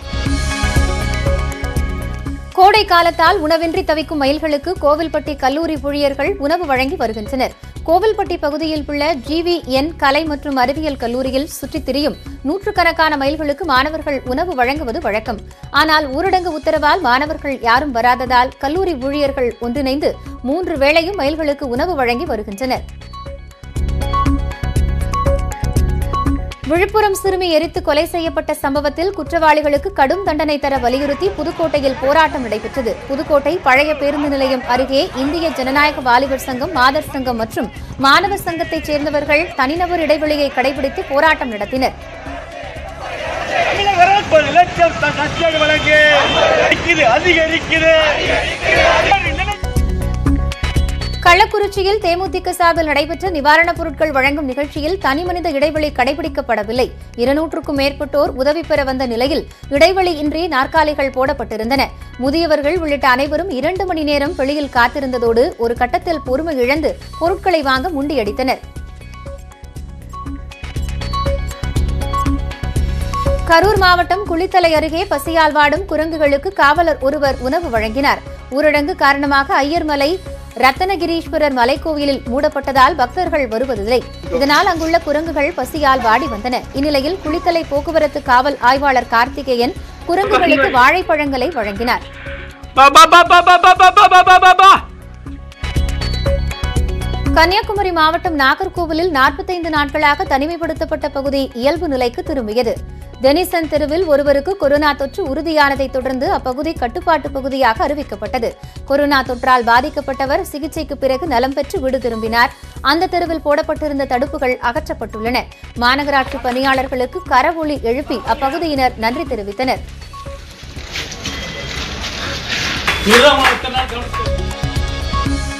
கோடை காலத்தால் உணவின்றி தவிக்கும் மயில்களுக்கு கோவில்பட்டி கல்லூரி ஊழியர்கள் உணவு வழங்கி வருகின்றனர். கோவில்பட்டி பகுதியில் உள்ள ஜி வி என் கலை மற்றும் அறிவியல் கல்லூரியில் சுற்றித் திரியும் நூற்றுக்கணக்கான மயில்களுக்கு மாணவர்கள் உணவு வழங்குவது வழக்கம். ஆனால் ஊரடங்கு உத்தரவால் மாணவர்கள் யாரும் வராததால் கல்லூரி ஊழியர்கள் ஒன்றிணைந்து மூன்று வேளையும் மயில்களுக்கு உணவு வழங்கி வருகின்றனர். விழுப்புரம் சிறுமி எரித்து கொலை செய்யப்பட்ட சம்பவத்தில் குற்றவாளிகளுக்கு கடும் தண்டனை தர வலியுறுத்தி புதுக்கோட்டையில் போராட்டம் நடைபெற்றது. புதுக்கோட்டை பழைய பேருந்து நிலையம் அருகே இந்திய ஜனநாயக வாலிபர் சங்கம், மாதர் சங்கம் மற்றும் மாணவர் சங்கத்தைச் சேர்ந்தவர்கள் தனிநபர் இடைவெளியை கடைபிடித்து போராட்டம் நடத்தினர். கள்ளக்குறிச்சியில் தேமுதிக சார்பில் நடைபெற்ற நிவாரணப் பொருட்கள் வழங்கும் நிகழ்ச்சியில் தனிமனித இடைவெளி கடைபிடிக்கப்படவில்லை. இருநூற்றுக்கும் மேற்பட்டோர் உதவி பெற வந்த நிலையில் இடைவெளியின்றி நாற்காலிகள் போடப்பட்டிருந்தன. முதியவர்கள் உள்ளிட்ட அனைவரும் இரண்டு மணி நேரம் வெளியில் காத்திருந்ததோடு ஒரு கட்டத்தில் பொறுமை இழந்து பொருட்களை வாங்க முண்டியடித்தனர். கரூர் மாவட்டம் குளித்தலை அருகே பசியால் வாடும் குரங்குகளுக்கு காவலர் ஒருவர் உணவு வழங்கினார். ஊரடங்கு காரணமாக ஐயர்மலை ரத்தனகிரீஸ்வரர் மலைக்கோவிலில் மூடப்பட்டதால் பக்தர்கள் வருவதில்லை. இதனால் அங்குள்ள குரங்குகள் பசியால் வாடி வந்தன. இந்நிலையில் குளித்தலை போக்குவரத்து காவல் ஆய்வாளர் கார்த்திகேயன் குரங்குகளுக்கு வாழைப்பழங்களை வழங்கினார். கன்னியாகுமரி மாவட்டம் நாகர்கோவிலில் நாற்பத்தைந்து நாட்களாக தனிமைப்படுத்தப்பட்ட பகுதி இயல்பு நிலைக்கு திரும்பியது. டெனிசன் தெருவில் ஒருவருக்கு கொரோனா தொற்று உறுதியானதை தொடர்ந்து அப்பகுதி கட்டுப்பாட்டு பகுதியாக அறிவிக்கப்பட்டது. கொரோனா தொற்றால் பாதிக்கப்பட்டவர் சிகிச்சைக்கு பிறகு நலம் பெற்று வீடு திரும்பினார். அந்த தெருவில் போடப்பட்டிருந்த தடுப்புகள் அகற்றப்பட்டுள்ளன. மாநகராட்சி பணியாளர்களுக்கு கரவொலி எழுப்பி அப்பகுதியினர் நன்றி தெரிவித்தனர்.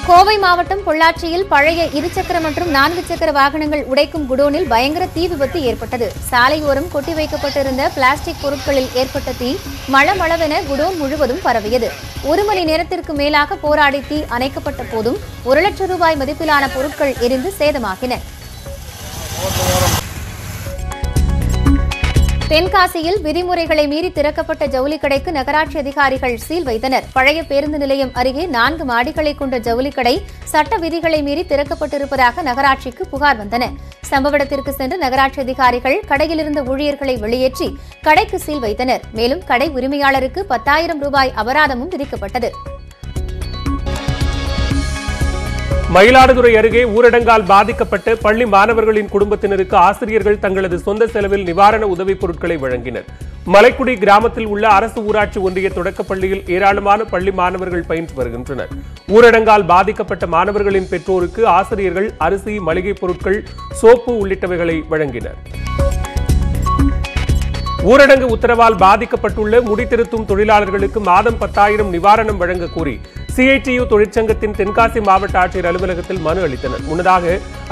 கோவை மாவட்டம் பொள்ளாச்சியில் பழைய இருசக்கர மற்றும் நான்கு சக்கர வாகனங்கள் உடைக்கும் குடோனில் பயங்கர தீ விபத்து ஏற்பட்டது. சாலையோரம் கொட்டி வைக்கப்பட்டிருந்த பிளாஸ்டிக் பொருட்களில் ஏற்பட்ட தீ மளமளவென குடோன் முழுவதும் பரவியது. ஒரு மணி நேரத்திற்கு மேலாக போராடி தீ அணைக்கப்பட்ட போதும் ஒரு லட்சம் ரூபாய் மதிப்பிலான பொருட்கள் எரிந்து சேதமாகின. தென்காசியில் விதிமுறைகளை மீறி திறக்கப்பட்ட ஜவுளி கடைக்கு நகராட்சி அதிகாரிகள் சீல் வைத்தனர். பழைய பேருந்து நிலையம் அருகே நான்கு மாடிகளை கொண்ட ஜவுளி கடை சட்ட விதிகளை மீறி திறக்கப்பட்டிருப்பதாக நகராட்சிக்கு புகார் வந்தன. சம்பவ இடத்திற்கு சென்ற நகராட்சி அதிகாரிகள் கடையிலிருந்த ஊழியர்களை வெளியேற்றி கடைக்கு சீல் வைத்தனர். மேலும் கடை உரிமையாளருக்கு பத்தாயிரம் ரூபாய் அபராதமும் விதிக்கப்பட்டது. மயிலாடுதுறை அருகே ஊரடங்கால் பாதிக்கப்பட்டு பள்ளி மாணவர்களின் குடும்பத்தினருக்கு ஆசிரியர்கள் தங்களது சொந்த செலவில் நிவாரண உதவிப் பொருட்களை வழங்கினர். மலைக்குடி கிராமத்தில் உள்ள அரசு ஊராட்சி ஒன்றிய தொடக்கப்பள்ளியில் ஏராளமான பள்ளி மாணவர்கள் பயின்று வருகின்றனர். ஊரடங்கால் பாதிக்கப்பட்ட மாணவர்களின் பெற்றோருக்கு ஆசிரியர்கள் அரிசி, மளிகைப் பொருட்கள், சோப்பு உள்ளிட்டவைகளை வழங்கினர். ஊரடங்கு உத்தரவால் பாதிக்கப்பட்டுள்ள முடித்திருத்தும் தொழிலாளர்களுக்கு மாதம் பத்தாயிரம் நிவாரணம் வழங்க கோரி சிஐடியு தொழிற்சங்கத்தின் தென்காசி மாவட்ட ஆட்சியர் அலுவலகத்தில் மனு அளித்தனர். முன்னதாக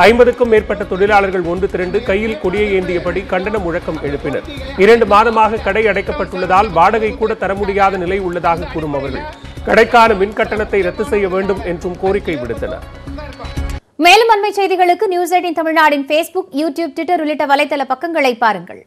ஐம்பதுக்கும் மேற்பட்ட தொழிலாளர்கள் ஒன்று திரண்டு கையில் கொடியை ஏந்தியபடி கண்டன முழக்கம் எழுப்பினர். இரண்டு மாதமாக கடை அடைக்கப்பட்டுள்ளதால் வாடகை கூட தர முடியாத நிலை உள்ளதாக கூறும் அவர்கள் கடைக்கான மின் கட்டணத்தை ரத்து செய்ய வேண்டும் என்றும் கோரிக்கை விடுத்தனர். மேலும் அண்மை செய்திகளுக்கு நியூஸ் எய்ட்டின் தமிழ்நாடின் Facebook, யூடியூப், ட்விட்டர் உள்ளிட்ட வலைதள பக்கங்களை பாருங்கள்.